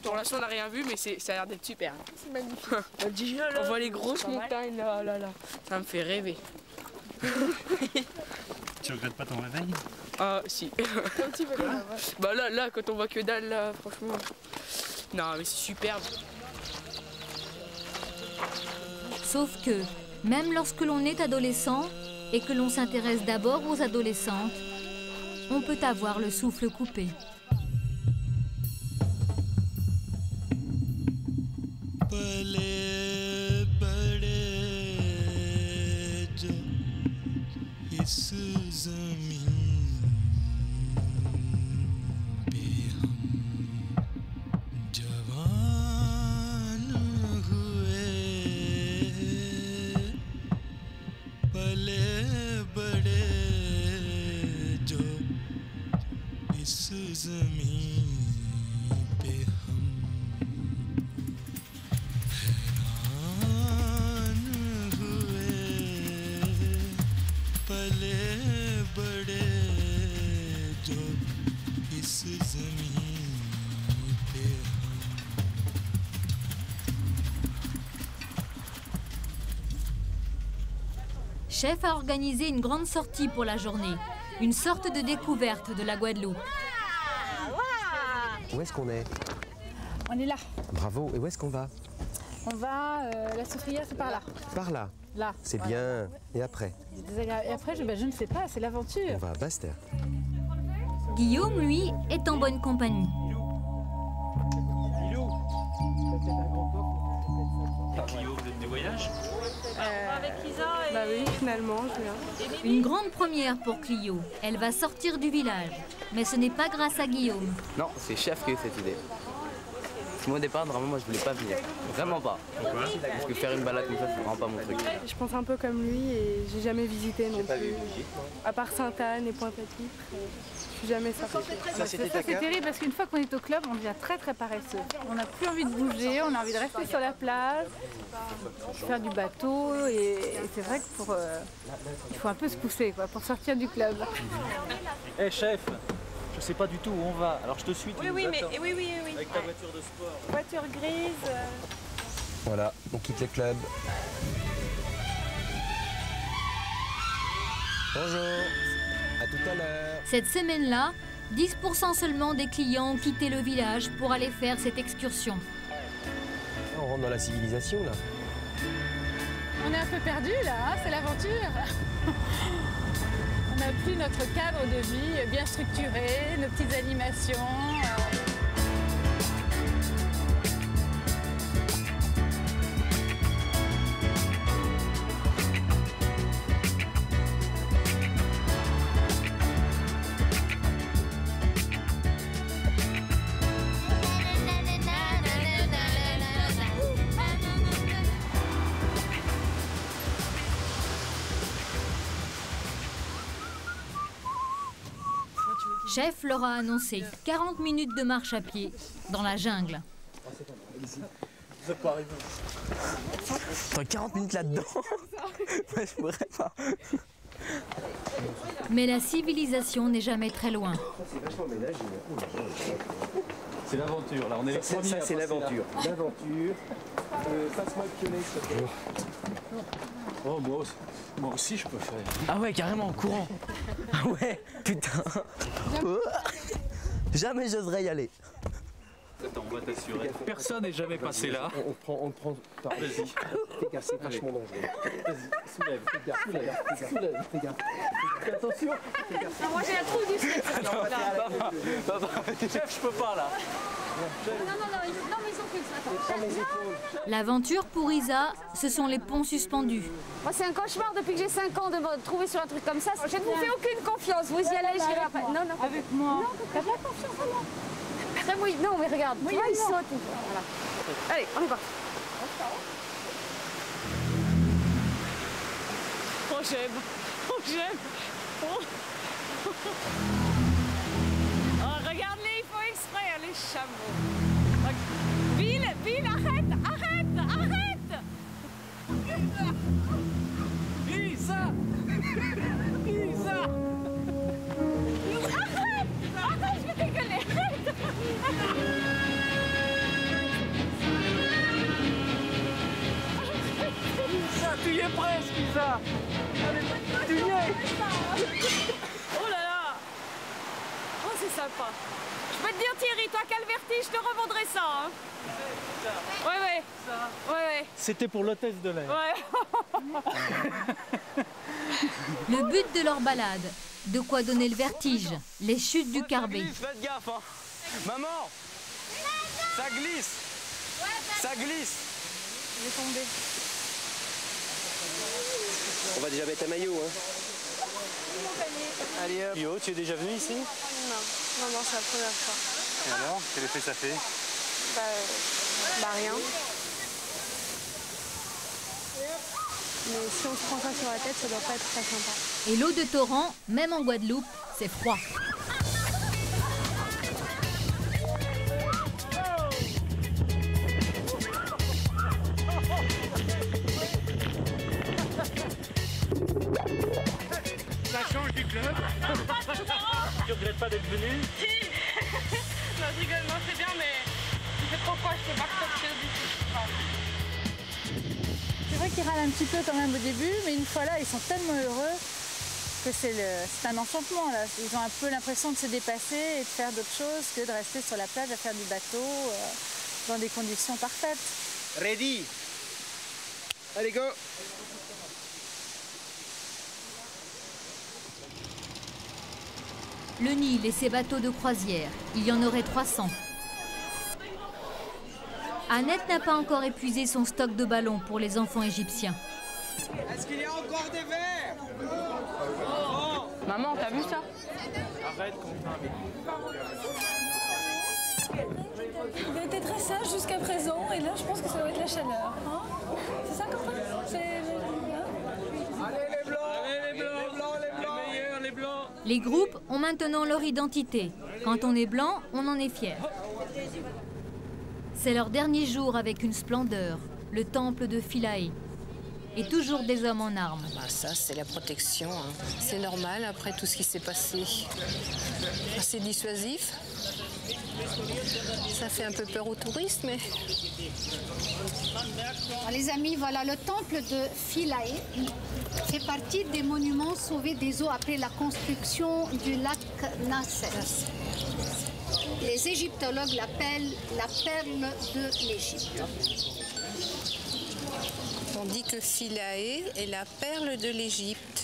Pour l'instant, on n'a rien vu, mais ça a l'air d'être super. C'est magnifique. On voit les grosses montagnes là, là, là. Ça me fait rêver. Tu regrettes pas ton réveil? Ah, si. Un petit peu quand même. Bah là, là, quand on voit que dalle, là, franchement. Non, mais c'est superbe. Sauf que, même lorsque l'on est adolescent et que l'on s'intéresse d'abord aux adolescentes, on peut avoir le souffle coupé. Chef a organisé une grande sortie pour la journée, une sorte de découverte de la Guadeloupe. Où est-ce qu'on est? On est là. Bravo. Et où est-ce qu'on va? On va, euh, la soufrière, c'est par là. Par là? Là. C'est voilà. Bien. Et après? Et après, je, ben, je ne sais pas, c'est l'aventure. On va à Bastère. Guillaume, lui, est en bonne compagnie. Clio, vous êtes de voyage? euh, Avec Isa et... Bah oui, finalement, je viens. Une grande première pour Clio. Elle va sortir du village. Mais ce n'est pas grâce à Guillaume. Non, c'est Chef qui a eu cette idée. Parce que moi, au départ, vraiment, moi, je voulais pas venir. Vraiment pas. Pourquoi? Parce que faire une balade comme ça, c'est vraiment pas mon truc. Je pense un peu comme lui et j'ai jamais visité non pas plus. Vu. À part Sainte-Anne et Pointe-à-Pitre, je suis jamais sortie. Ça, c'est terrible parce qu'une fois qu'on est au club, on devient très très paresseux. On n'a plus envie de bouger, on a envie de rester sur la plage, faire du bateau et, et c'est vrai que pour, euh, il faut un peu se pousser quoi, pour sortir du club. Hé hey, Chef! Je sais pas du tout où on va, alors je te suis. Oui, oui, mais oui, oui, oui. Avec ta voiture de sport. Voiture grise. Euh... Voilà, on quitte le club. Bonjour, à tout à l'heure. Cette semaine-là, dix pour cent seulement des clients ont quitté le village pour aller faire cette excursion. On rentre dans la civilisation là. On est un peu perdu là, hein, c'est l'aventure. On n'a plus notre cadre de vie bien structuré, nos petites animations. Chef leur a annoncé quarante minutes de marche à pied dans la jungle. T'as quarante minutes là-dedans? Moi, je pourrais pas. Mais la civilisation n'est jamais très loin. C'est l'aventure, là. On est les premiers. Ça, c'est l'aventure. L'aventure. Passe-moi le pionnet, s'il te plaît. Oh, moi aussi. Moi aussi je peux faire. Ah ouais, carrément en courant. Ah ouais, putain. Jamais j'oserais y aller. Attends, on va t'assurer. Personne n'est jamais passé là. On, on prend, on prend. Vas-y. Fais gaffe, c'est vachement dangereux. Vas-y, soulève, fais gaffe, fais gaffe, fais gaffe, soulève, fais gaffe. Fais attention. Non, moi j'ai un trou du slip. Non, non, non, Chef, je peux pas là. Non, non, non, ils, non mais ils sont plus. L'aventure pour Isa, ce sont les ponts suspendus. Moi, c'est un cauchemar depuis que j'ai cinq ans de me trouver sur un truc comme ça. Je ne vous fais aucune confiance. Vous y allez, j'irai après. Non, non. Avec moi. Non, t'as pas confiance en moi. Très mouillé. Non, mais regarde. Oui, là, il saute. Voilà. Allez, on y va. Oh, j'aime. Oh, j'aime. Oh. Oh, regarde-les, il faut exprès, les chameaux. Okay. Bill, arrête, arrête, arrête. Isa, Isa, Isa. Arrête, arrête, je vais dégueuler. Arrête. Isa, tu y es presque, Isa. Tu y es. Oh là là. Oh, c'est sympa. Je peux te dire, Thierry, toi qui as le vertige, je te revendrai ça. Hein. Ouais, ouais. ouais, ouais. C'était pour l'hôtesse de l'air. Ouais. Le but de leur balade, de quoi donner le vertige, les chutes du Carbet. Ça glisse, faites gaffe. Hein. Maman, ça glisse. Ça glisse. Je vais tomber. On va déjà mettre un maillot. Hein. Allez hop. Yo, tu es déjà venu ici? Non. Non, non, c'est la première fois. Et alors, quel effet ça fait? Bah, bah rien. Mais si on se prend ça sur la tête, ça doit pas être très sympa. Et l'eau de torrent, même en Guadeloupe, c'est froid. Ça change du club. Tu regrettes pas d'être venu? Si. Non, je rigole, non, c'est bien, mais je sais trop quoi, je peux pas sortir du tout. C'est vrai qu'ils râlent un petit peu quand même au début, mais une fois là, ils sont tellement heureux que c'est un enchantement. Là. Ils ont un peu l'impression de se dépasser et de faire d'autres choses que de rester sur la plage à faire du bateau euh, dans des conditions parfaites. Ready? Allez, go! Le Nil et ses bateaux de croisière, il y en aurait trois cents. Annette n'a pas encore épuisé son stock de ballons pour les enfants égyptiens. Est-ce qu'il y a encore des verres? Oh. Oh. Maman, t'as vu ça? Arrête, Quentin. Il a été très sage jusqu'à présent, et là je pense que ça doit être la chaleur. Hein? C'est ça, Coco? Les groupes ont maintenant leur identité. Quand on est blanc, on en est fier. C'est leur dernier jour avec une splendeur, le temple de Philae. Et toujours des hommes en armes. Bah ça, c'est la protection. Hein. C'est normal après tout ce qui s'est passé. C'est dissuasif. Ça fait un peu peur aux touristes, mais... Alors, les amis, voilà le temple de Philae. C'est partie des monuments sauvés des eaux après la construction du lac Nasser. Les égyptologues l'appellent la perle de l'Égypte. On dit que Philae est la perle de l'Égypte.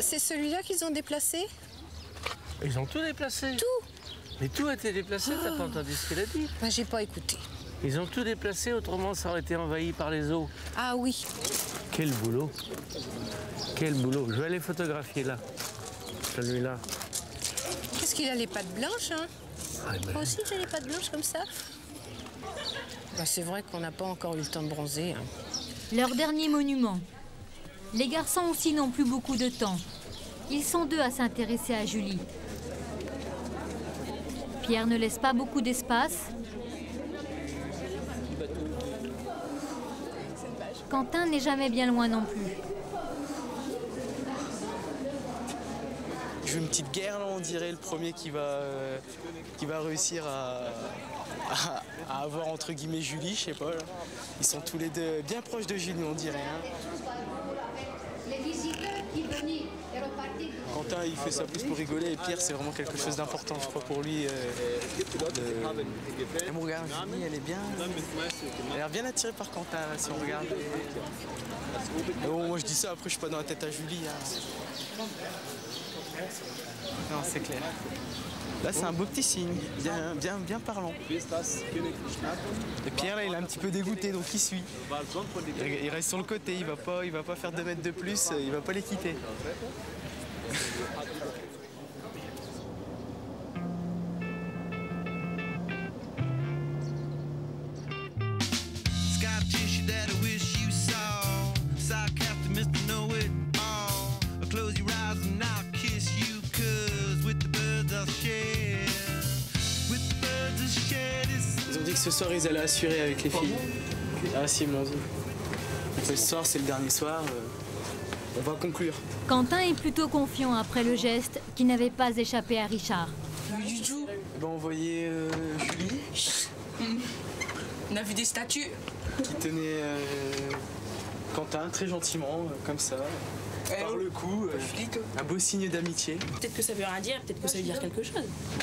C'est celui-là qu'ils ont déplacé? Ils ont tout déplacé. Tout? Mais tout a été déplacé, oh. T'as pas entendu ce qu'il a dit? Ben, j'ai pas écouté. Ils ont tout déplacé, autrement ça aurait été envahi par les eaux. Ah oui. Quel boulot. Quel boulot. Je vais aller photographier là. Celui-là. Qu'est-ce qu'il a les pattes blanches, hein? Ah, ben... Moi aussi j'ai les pattes blanches comme ça. Ben, c'est vrai qu'on n'a pas encore eu le temps de bronzer. Hein. Leur dernier monument. Les garçons aussi n'ont plus beaucoup de temps. Ils sont deux à s'intéresser à Julie. Pierre ne laisse pas beaucoup d'espace. Quentin n'est jamais bien loin non plus. Je veux une petite guerre, là, on dirait, le premier qui va, euh, qui va réussir à, à, à avoir, entre guillemets, Julie, je sais pas. Là. Ils sont tous les deux bien proches de Julie, on dirait. Hein. Quentin, il fait ça plus pour rigoler, et Pierre, c'est vraiment quelque chose d'important, je crois, pour lui. Euh, de... Et mon regard, Julie, elle est bien... Elle a l'air bien attirée par Quentin, là, si on regarde. Et bon, moi, je dis ça, après, je suis pas dans la tête à Julie. Hein. Non, c'est clair. Là, c'est un beau petit signe, bien, bien, bien parlant. Et Pierre, là, il est un petit peu dégoûté, donc il suit. Il reste sur le côté, il va pas, il va pas faire deux mètres de plus, il va pas les quitter. With the birds I'll share, with the birds ce soir, ils allaient assurer avec les filles. Ah si, mon Dieu. Ce soir, c'est le dernier soir. Euh, on va conclure. Quentin est plutôt confiant après le geste qui n'avait pas échappé à Richard. Du tout. On va envoyer euh, Julie. On a vu des statues. Qui tenait euh, Quentin très gentiment, euh, comme ça. Par le coup, euh, un beau signe d'amitié. Peut-être que ça veut rien dire, peut-être que ça veut dire quelque chose.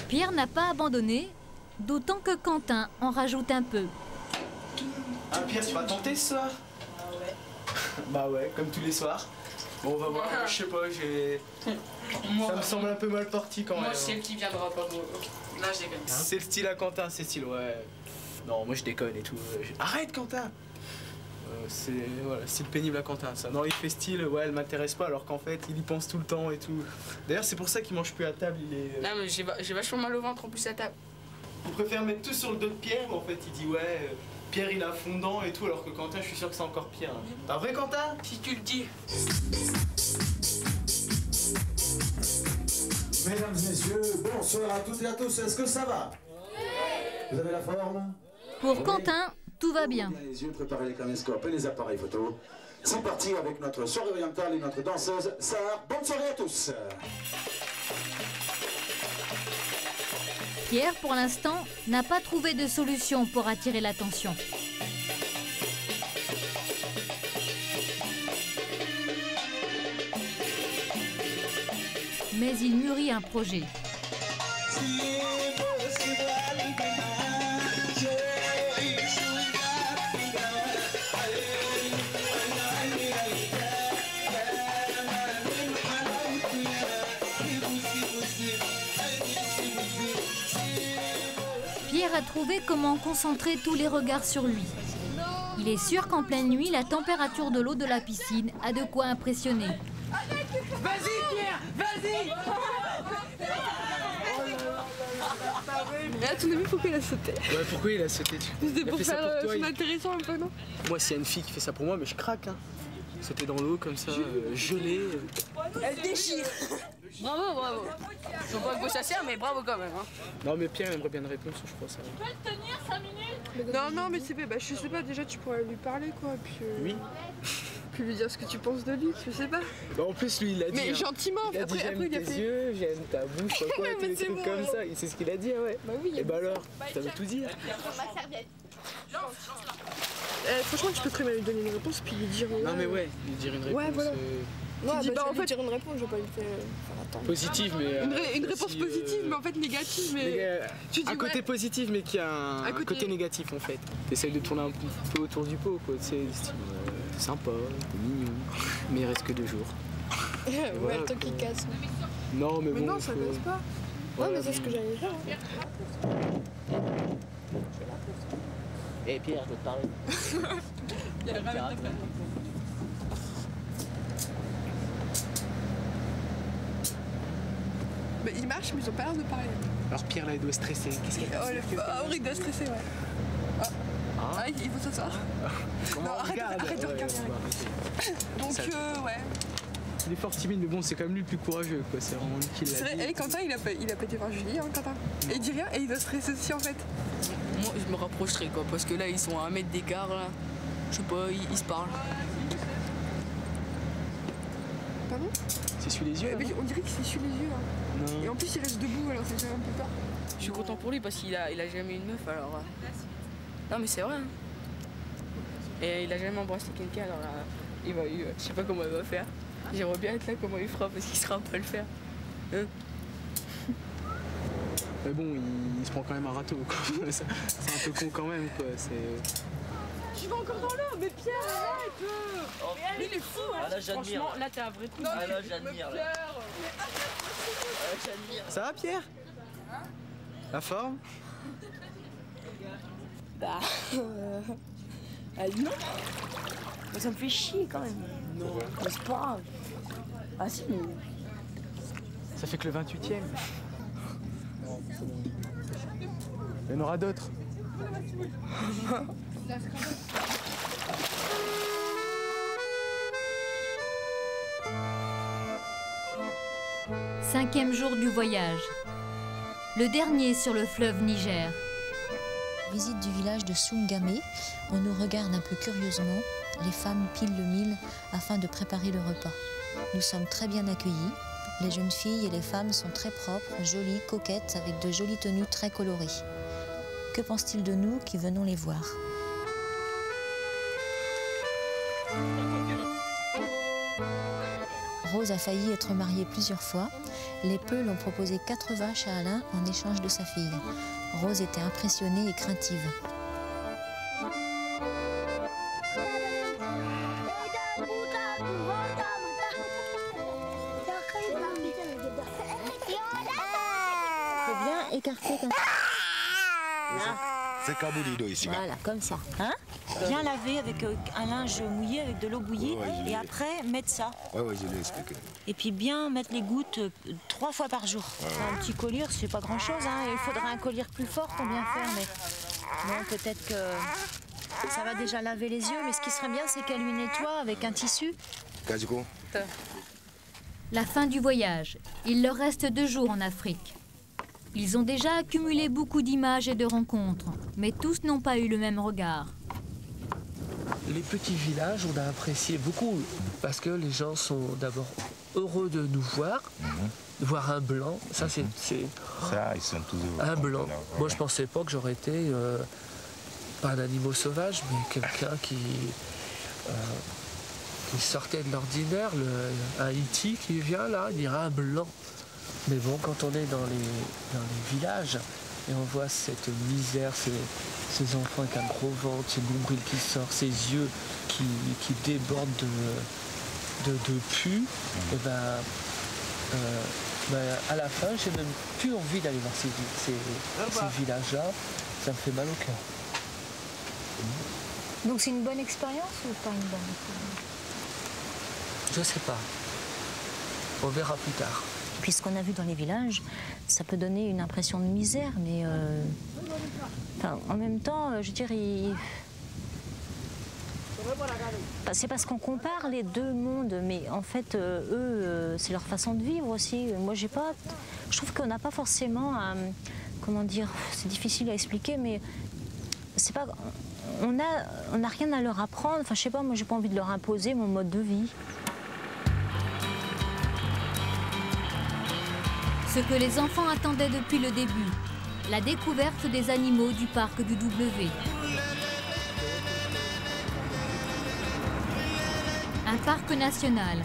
Pierre n'a pas abandonné, d'autant que Quentin en rajoute un peu. Ah Pierre, tu vas tenter ce soir? Ah ouais. Bah ouais, comme tous les soirs. Bon, on va voir, ouais. Je sais pas, j'ai... Ça me semble un peu mal parti quand même. Moi, c'est le qui viendra pas vous. Là, je déconne. C'est le style à Quentin, c'est le style, ouais. Non, moi je déconne et tout. Arrête Quentin! C'est voilà, style pénible à Quentin, ça. Non, il fait style, ouais, elle m'intéresse pas, alors qu'en fait, il y pense tout le temps et tout. D'ailleurs, c'est pour ça qu'il mange plus à table, il est... Non, mais j'ai vachement mal au ventre en plus à table. Il préfère mettre tout sur le dos de Pierre, mais en fait, il dit, ouais, Pierre, il a fondant et tout, alors que Quentin, je suis sûr que c'est encore pire. T'as un vrai Quentin? Si tu le dis. Mesdames, messieurs, bonsoir à toutes et à tous, est-ce que ça va? Oui. Vous avez la forme? Pour Quentin... Tout va bien. Les yeux, préparez les caméscopes et les appareils photo. C'est parti avec notre soirée orientale et notre danseuse Sarah. Bonne soirée à tous. Pierre, pour l'instant, n'a pas trouvé de solution pour attirer l'attention. Mais il mûrit un projet. À trouver comment concentrer tous les regards sur lui. Il est sûr qu'en pleine nuit, la température de l'eau de la piscine a de quoi impressionner. Vas-y Pierre, vas-y. À ton avis, pourquoi il a sauté? Ouais, pourquoi il a sauté? C'était pour faire son intéressant un peu, non? Moi, s'il y a une fille qui fait ça pour moi, mais je craque. Hein. Sauter dans l'eau comme ça, euh, gelée. Euh... Elle déchire. Bravo, bravo. Je sais pas à quoi ça sert, mais bravo quand même. Hein. Non, mais Pierre aimerait bien une réponse, je crois. Ça. Tu peux le tenir cinq minutes? Non, non, mais c'est bah, je sais pas, déjà tu pourrais lui parler quoi. Puis, euh... oui. Puis lui dire ce que tu penses de lui, je sais pas. Bah, en plus, lui il a dit. Mais hein, gentiment, il a dit, après, après il a fait. J'aime tes yeux, j'aime ta bouche, quoi, et des trucs bon, comme bon. Ça. C'est ce qu'il a dit, ouais. Bah oui. Et bah alors, ça veut tout dire. Ma serviette. Euh, franchement, tu peux très bien lui donner une réponse puis lui dire. Ouais. Non, mais ouais, lui dire une réponse. Ouais, voilà. Euh... Non, bah, bah, en fait, dire une réponse, je vais pas lui faire. Enfin, attends. Positive, mais. Euh, une, ré une réponse si, positive, euh... mais en fait négative. Mais... Néga... Tu dis, un côté ouais. Positif, mais qui a un, un côté... côté négatif en fait. T'essayes de tourner un peu autour du pot, quoi. C'est euh, sympa, mignon, mais il reste que deux jours. Ouais, voilà, le temps qui casse. Ouais. Non, mais, mais bon. Non, ça casse pas. Voilà, non, mais c'est ce que j'allais dire. Hein. Et hey Pierre, je veux te parler. Il y a le pirate. Mais ils marchent, mais ils ont pas l'air de parler. Alors Pierre, là, il doit stresser. Qu'est-ce qu'il a? Oh, le... oh, il doit stresser, ouais. Oh. Hein? Ah, il faut s'asseoir. Non, arrête, arrête de regarder. Ouais, donc, euh, ouais. Il est fort timide, mais bon, c'est quand même lui le plus courageux, quoi. C'est vraiment lui qui l'a. C'est vrai, et Quentin, il a, il a pété par Julie, hein, Quentin. Et il dit rien, et il doit stresser aussi, en fait. Moi, je me rapprocherai, quoi, parce que là, ils sont à un mètre d'écart, là. Je sais pas, ils, ils se parlent. Pardon? S'essuie les yeux, euh, hein. On dirait qu'il s'essuie les yeux, là. Non. Et en plus, il reste debout, alors c'est déjà un peu peur. Je suis content pour lui, parce qu'il a, il a jamais eu une meuf, alors... Euh... Non, mais c'est vrai, hein. Et il a jamais embrassé quelqu'un, alors là... Il va, il va... Je sais pas comment il va faire. J'aimerais bien être là, comment il fera, parce qu'il sera pas le faire. Hein? Mais bon, il, il se prend quand même un râteau, quoi. C'est un peu con quand même, quoi. Tu vas encore dans l'eau, mais Pierre, arrête! Oh, mais elle, il est fou, hein. Ah, là, franchement, là, t'es un vrai coup. Ah, là, j'admire, là. Ça va, Pierre? La forme? Bah... Euh... Ah, non. Ça me fait chier, quand même. Non, c'est pas grave. Ah, si, mais... Ça fait que le vingt-huitième. Il y en aura d'autres. Cinquième jour du voyage. Le dernier sur le fleuve Niger. visite du village de Sungamé, on nous regarde un peu curieusement. Les femmes pilent le mil afin de préparer le repas. Nous sommes très bien accueillis. Les jeunes filles et les femmes sont très propres, jolies, coquettes, avec de jolies tenues très colorées. Que pensent-ils de nous qui venons les voir ? Rose a failli être mariée plusieurs fois. Les Peuls ont proposé quatre vaches à Alain en échange de sa fille. Rose était impressionnée et craintive. C'est bien écarté comme ça. C'est caboulido ici. Voilà, comme ça. Hein ? Bien laver avec un linge mouillé, avec de l'eau bouillie, ouais, ouais, et après mettre ça. Ouais, ouais, je l'ai expliqué. Et puis bien mettre les gouttes trois fois par jour. Ouais. Un petit collier, c'est pas grand chose, hein. Il faudrait un collier plus fort pour bien faire, mais non, peut-être que ça va déjà laver les yeux. Mais ce qui serait bien, c'est qu'elle lui nettoie avec un tissu. Kazuko. La fin du voyage. Il leur reste deux jours en Afrique. Ils ont déjà accumulé beaucoup d'images et de rencontres, mais tous n'ont pas eu le même regard. Les petits villages, on a apprécié beaucoup parce que les gens sont d'abord heureux de nous voir, mm-hmm. de voir un blanc. Ça, c'est. Ça, ils sont tous heureux. Un blanc. Ouais. Moi, je pensais pas que j'aurais été, euh, pas un animal sauvage, mais quelqu'un qui, euh, qui sortait de l'ordinaire. Un Haïti qui vient là, il dirait un blanc. Mais bon, quand on est dans les, dans les villages. Et on voit cette misère, ces, ces enfants avec un gros ventre, ces nombrils qui sortent, ces yeux qui, qui débordent de, de, de pus. Mmh. Et ben, euh, ben, à la fin, j'ai même plus envie d'aller voir ces, ces, ces villages-là. Ça me fait mal au cœur. Mmh. Donc c'est une bonne expérience ou pas une bonne expérience ? Je sais pas. On verra plus tard. Puis ce qu'on a vu dans les villages, ça peut donner une impression de misère, mais euh... enfin, en même temps, je dirais, il... c'est parce qu'on compare les deux mondes, mais en fait, eux, c'est leur façon de vivre aussi. Moi, j'ai pas, je trouve qu'on n'a pas forcément, à... comment dire, c'est difficile à expliquer, mais c'est pas, on a, on n'a rien à leur apprendre. Enfin, je sais pas, moi, j'ai pas envie de leur imposer mon mode de vie. Ce que les enfants attendaient depuis le début, la découverte des animaux du parc du W. Un parc national,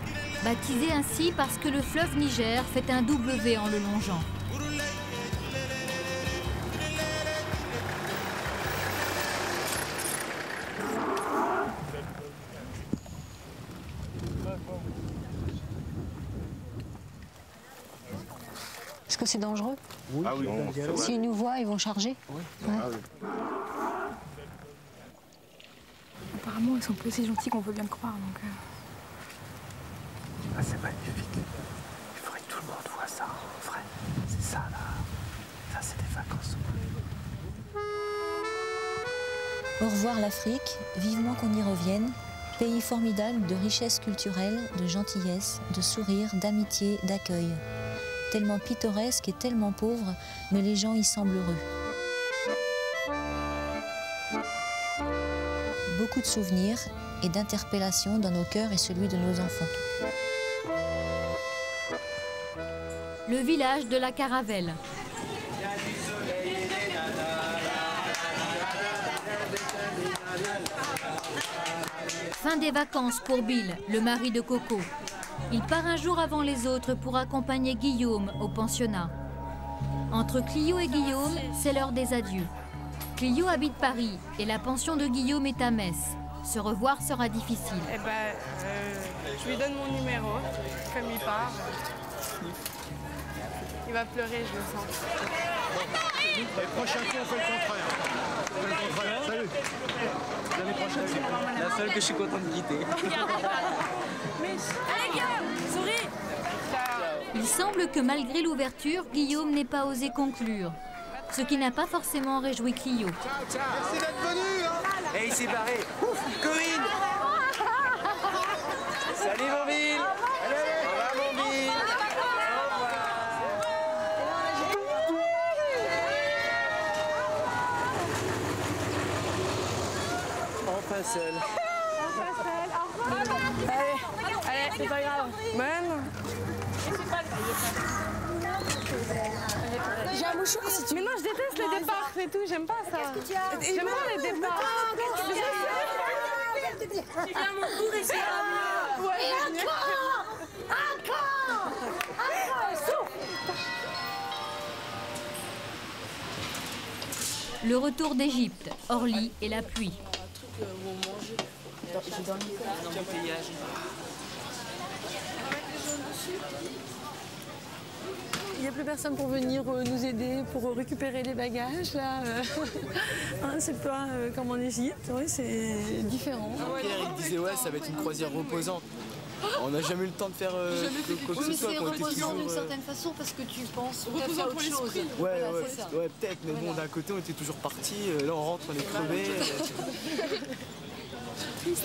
baptisé ainsi parce que le fleuve Niger fait un W en le longeant. C'est dangereux. Oui. Ah oui, s'ils nous voient, ils vont charger. Oui. Ouais. Ah oui. Apparemment, ils sont plus si gentils qu'on veut bien le croire. Donc... Ah, c'est magnifique. Il faudrait que tout le monde voit ça. Vrai, c'est ça là. Ça, c'est des vacances. Au revoir l'Afrique. Vivement qu'on y revienne. Pays formidable de richesse culturelle, de gentillesse, de sourire, d'amitié, d'accueil. Tellement pittoresque et tellement pauvre, mais les gens y semblent heureux. Beaucoup de souvenirs et d'interpellations dans nos cœurs et celui de nos enfants. Le village de la Caravelle. Fin des vacances pour Bill, le mari de Coco. Il part un jour avant les autres pour accompagner Guillaume au pensionnat. Entre Clio et Guillaume, c'est l'heure des adieux. Clio habite Paris et la pension de Guillaume est à Metz. Se revoir sera difficile. Eh ben, euh, je lui donne mon numéro, comme il part. Il va pleurer, je le sens. Les prochains coups, on fait le contraire. On fait le contraire. Salut. L'année prochaine, la seule que je suis contente de quitter. Allez, Guillaume, souris. Il semble que malgré l'ouverture, Guillaume n'ait pas osé conclure. Ce qui n'a pas forcément réjoui Clio. Ciao, ciao. Merci d'être venu, hein. Et il s'est barré. Ouf, Corinne. Salut, mon Bill. Allez, mon Bill. Au revoir. pas seule. Allez, allez, c'est pas grave. Même. J'ai un mouchoir si tu veux. Mais non, je déteste les départs et tout, j'aime pas ça. Qu'est-ce que tu as? J'aime pas les départs. Tu viens à mon tour et c'est à moi. Et encore! Encore! Encore! Souffle! Le retour d'Égypte, Orly et la pluie. Un truc où on mange. J'ai dans le paysage. Il n'y a plus personne pour venir nous aider, pour récupérer les bagages, là. Hein, c'est pas euh, comme en Égypte, ouais, c'est différent. Pierre disait, ouais, ça va être une croisière reposante. On n'a jamais eu le temps de faire euh, quoi que ce soit. Oui, mais c'est reposant d'une certaine façon parce que tu penses qu'on fait autre chose. Ouais, voilà, ouais, ouais peut-être, mais voilà. Bon, d'un côté, on était toujours partis. Euh, là, on rentre, on est crevés. C'est triste.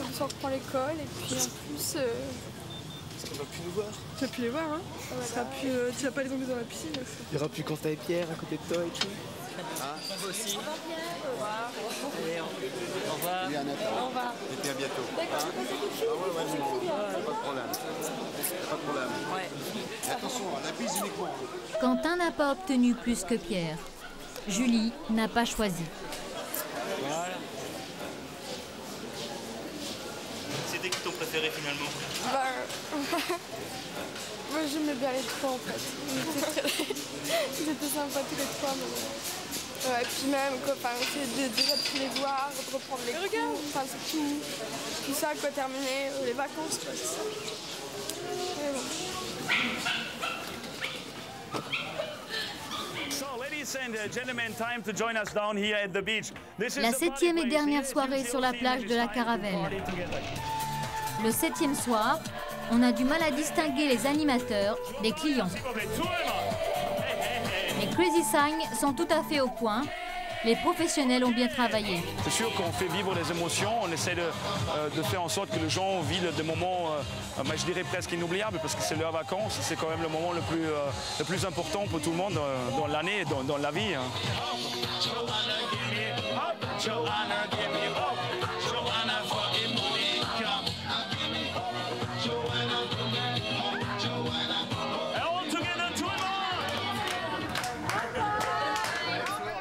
On reprend l'école et puis en plus... Euh... On va plus nous voir. Tu vas plus les voir, hein. Voilà. Ça plus, euh, tu vas pas les tomber dans la piscine. Aussi. Il n'y aura plus Quentin et Pierre à côté de toi et tout. Ah, moi aussi. Au revoir, Pierre. Au revoir. Allez, on... Au revoir. Allez, Annette, au revoir. Et puis à bientôt. D'accord, tu passes quelque chose. Ah ouais, ouais, ouais, ouais. Ah, pas de problème. Pas de problème. Ouais. Attention, la piste uniquement. Quentin n'a pas obtenu plus que Pierre. Julie n'a pas choisi. Voilà. C'était qui ton préféré finalement? Bah, moi j'aimais bien les trois en fait. Ils étaient sympas tous les trois. Mais... Ouais, et puis même quoi, c'est déjà de les voir, de reprendre les regards. Enfin, c'est tout, tout ça quoi, terminer les vacances quoi, c'est ça. Et bon. La septième et dernière soirée sur la plage de la Caravelle. Le septième soir, on a du mal à distinguer les animateurs des clients. Les crazy signs sont tout à fait au point. Les professionnels ont bien travaillé. C'est sûr qu'on fait vivre les émotions, on essaie de, euh, de faire en sorte que les gens vivent des moments, euh, bah, je dirais presque inoubliables, parce que c'est leurs vacances, c'est quand même le moment le plus, euh, le plus important pour tout le monde euh, dans l'année, dans, dans la vie. Hein.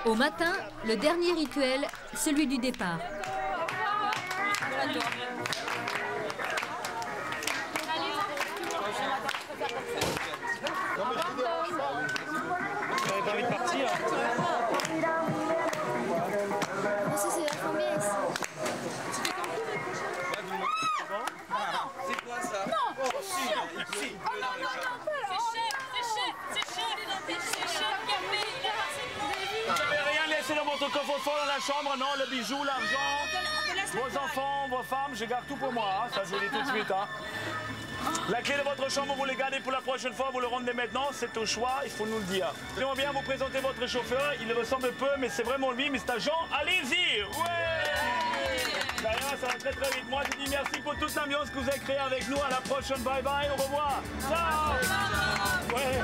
Au matin, le dernier rituel, celui du départ. Dans la chambre, non, le bijou, l'argent, vos enfants, vos femmes, je garde tout pour moi, hein, ça je vous dis tout de suite. Hein. La clé de votre chambre, vous les gardez pour la prochaine fois, vous le rendez maintenant, c'est au choix, il faut nous le dire. On vient vous présenter votre chauffeur, il ressemble peu, mais c'est vraiment lui, mister Jean, allez-y. Ouais. D'ailleurs, ça va très très vite, moi je dis merci pour toute l'ambiance que vous avez créée avec nous, à la prochaine, bye bye, au revoir. Ciao. Ouais.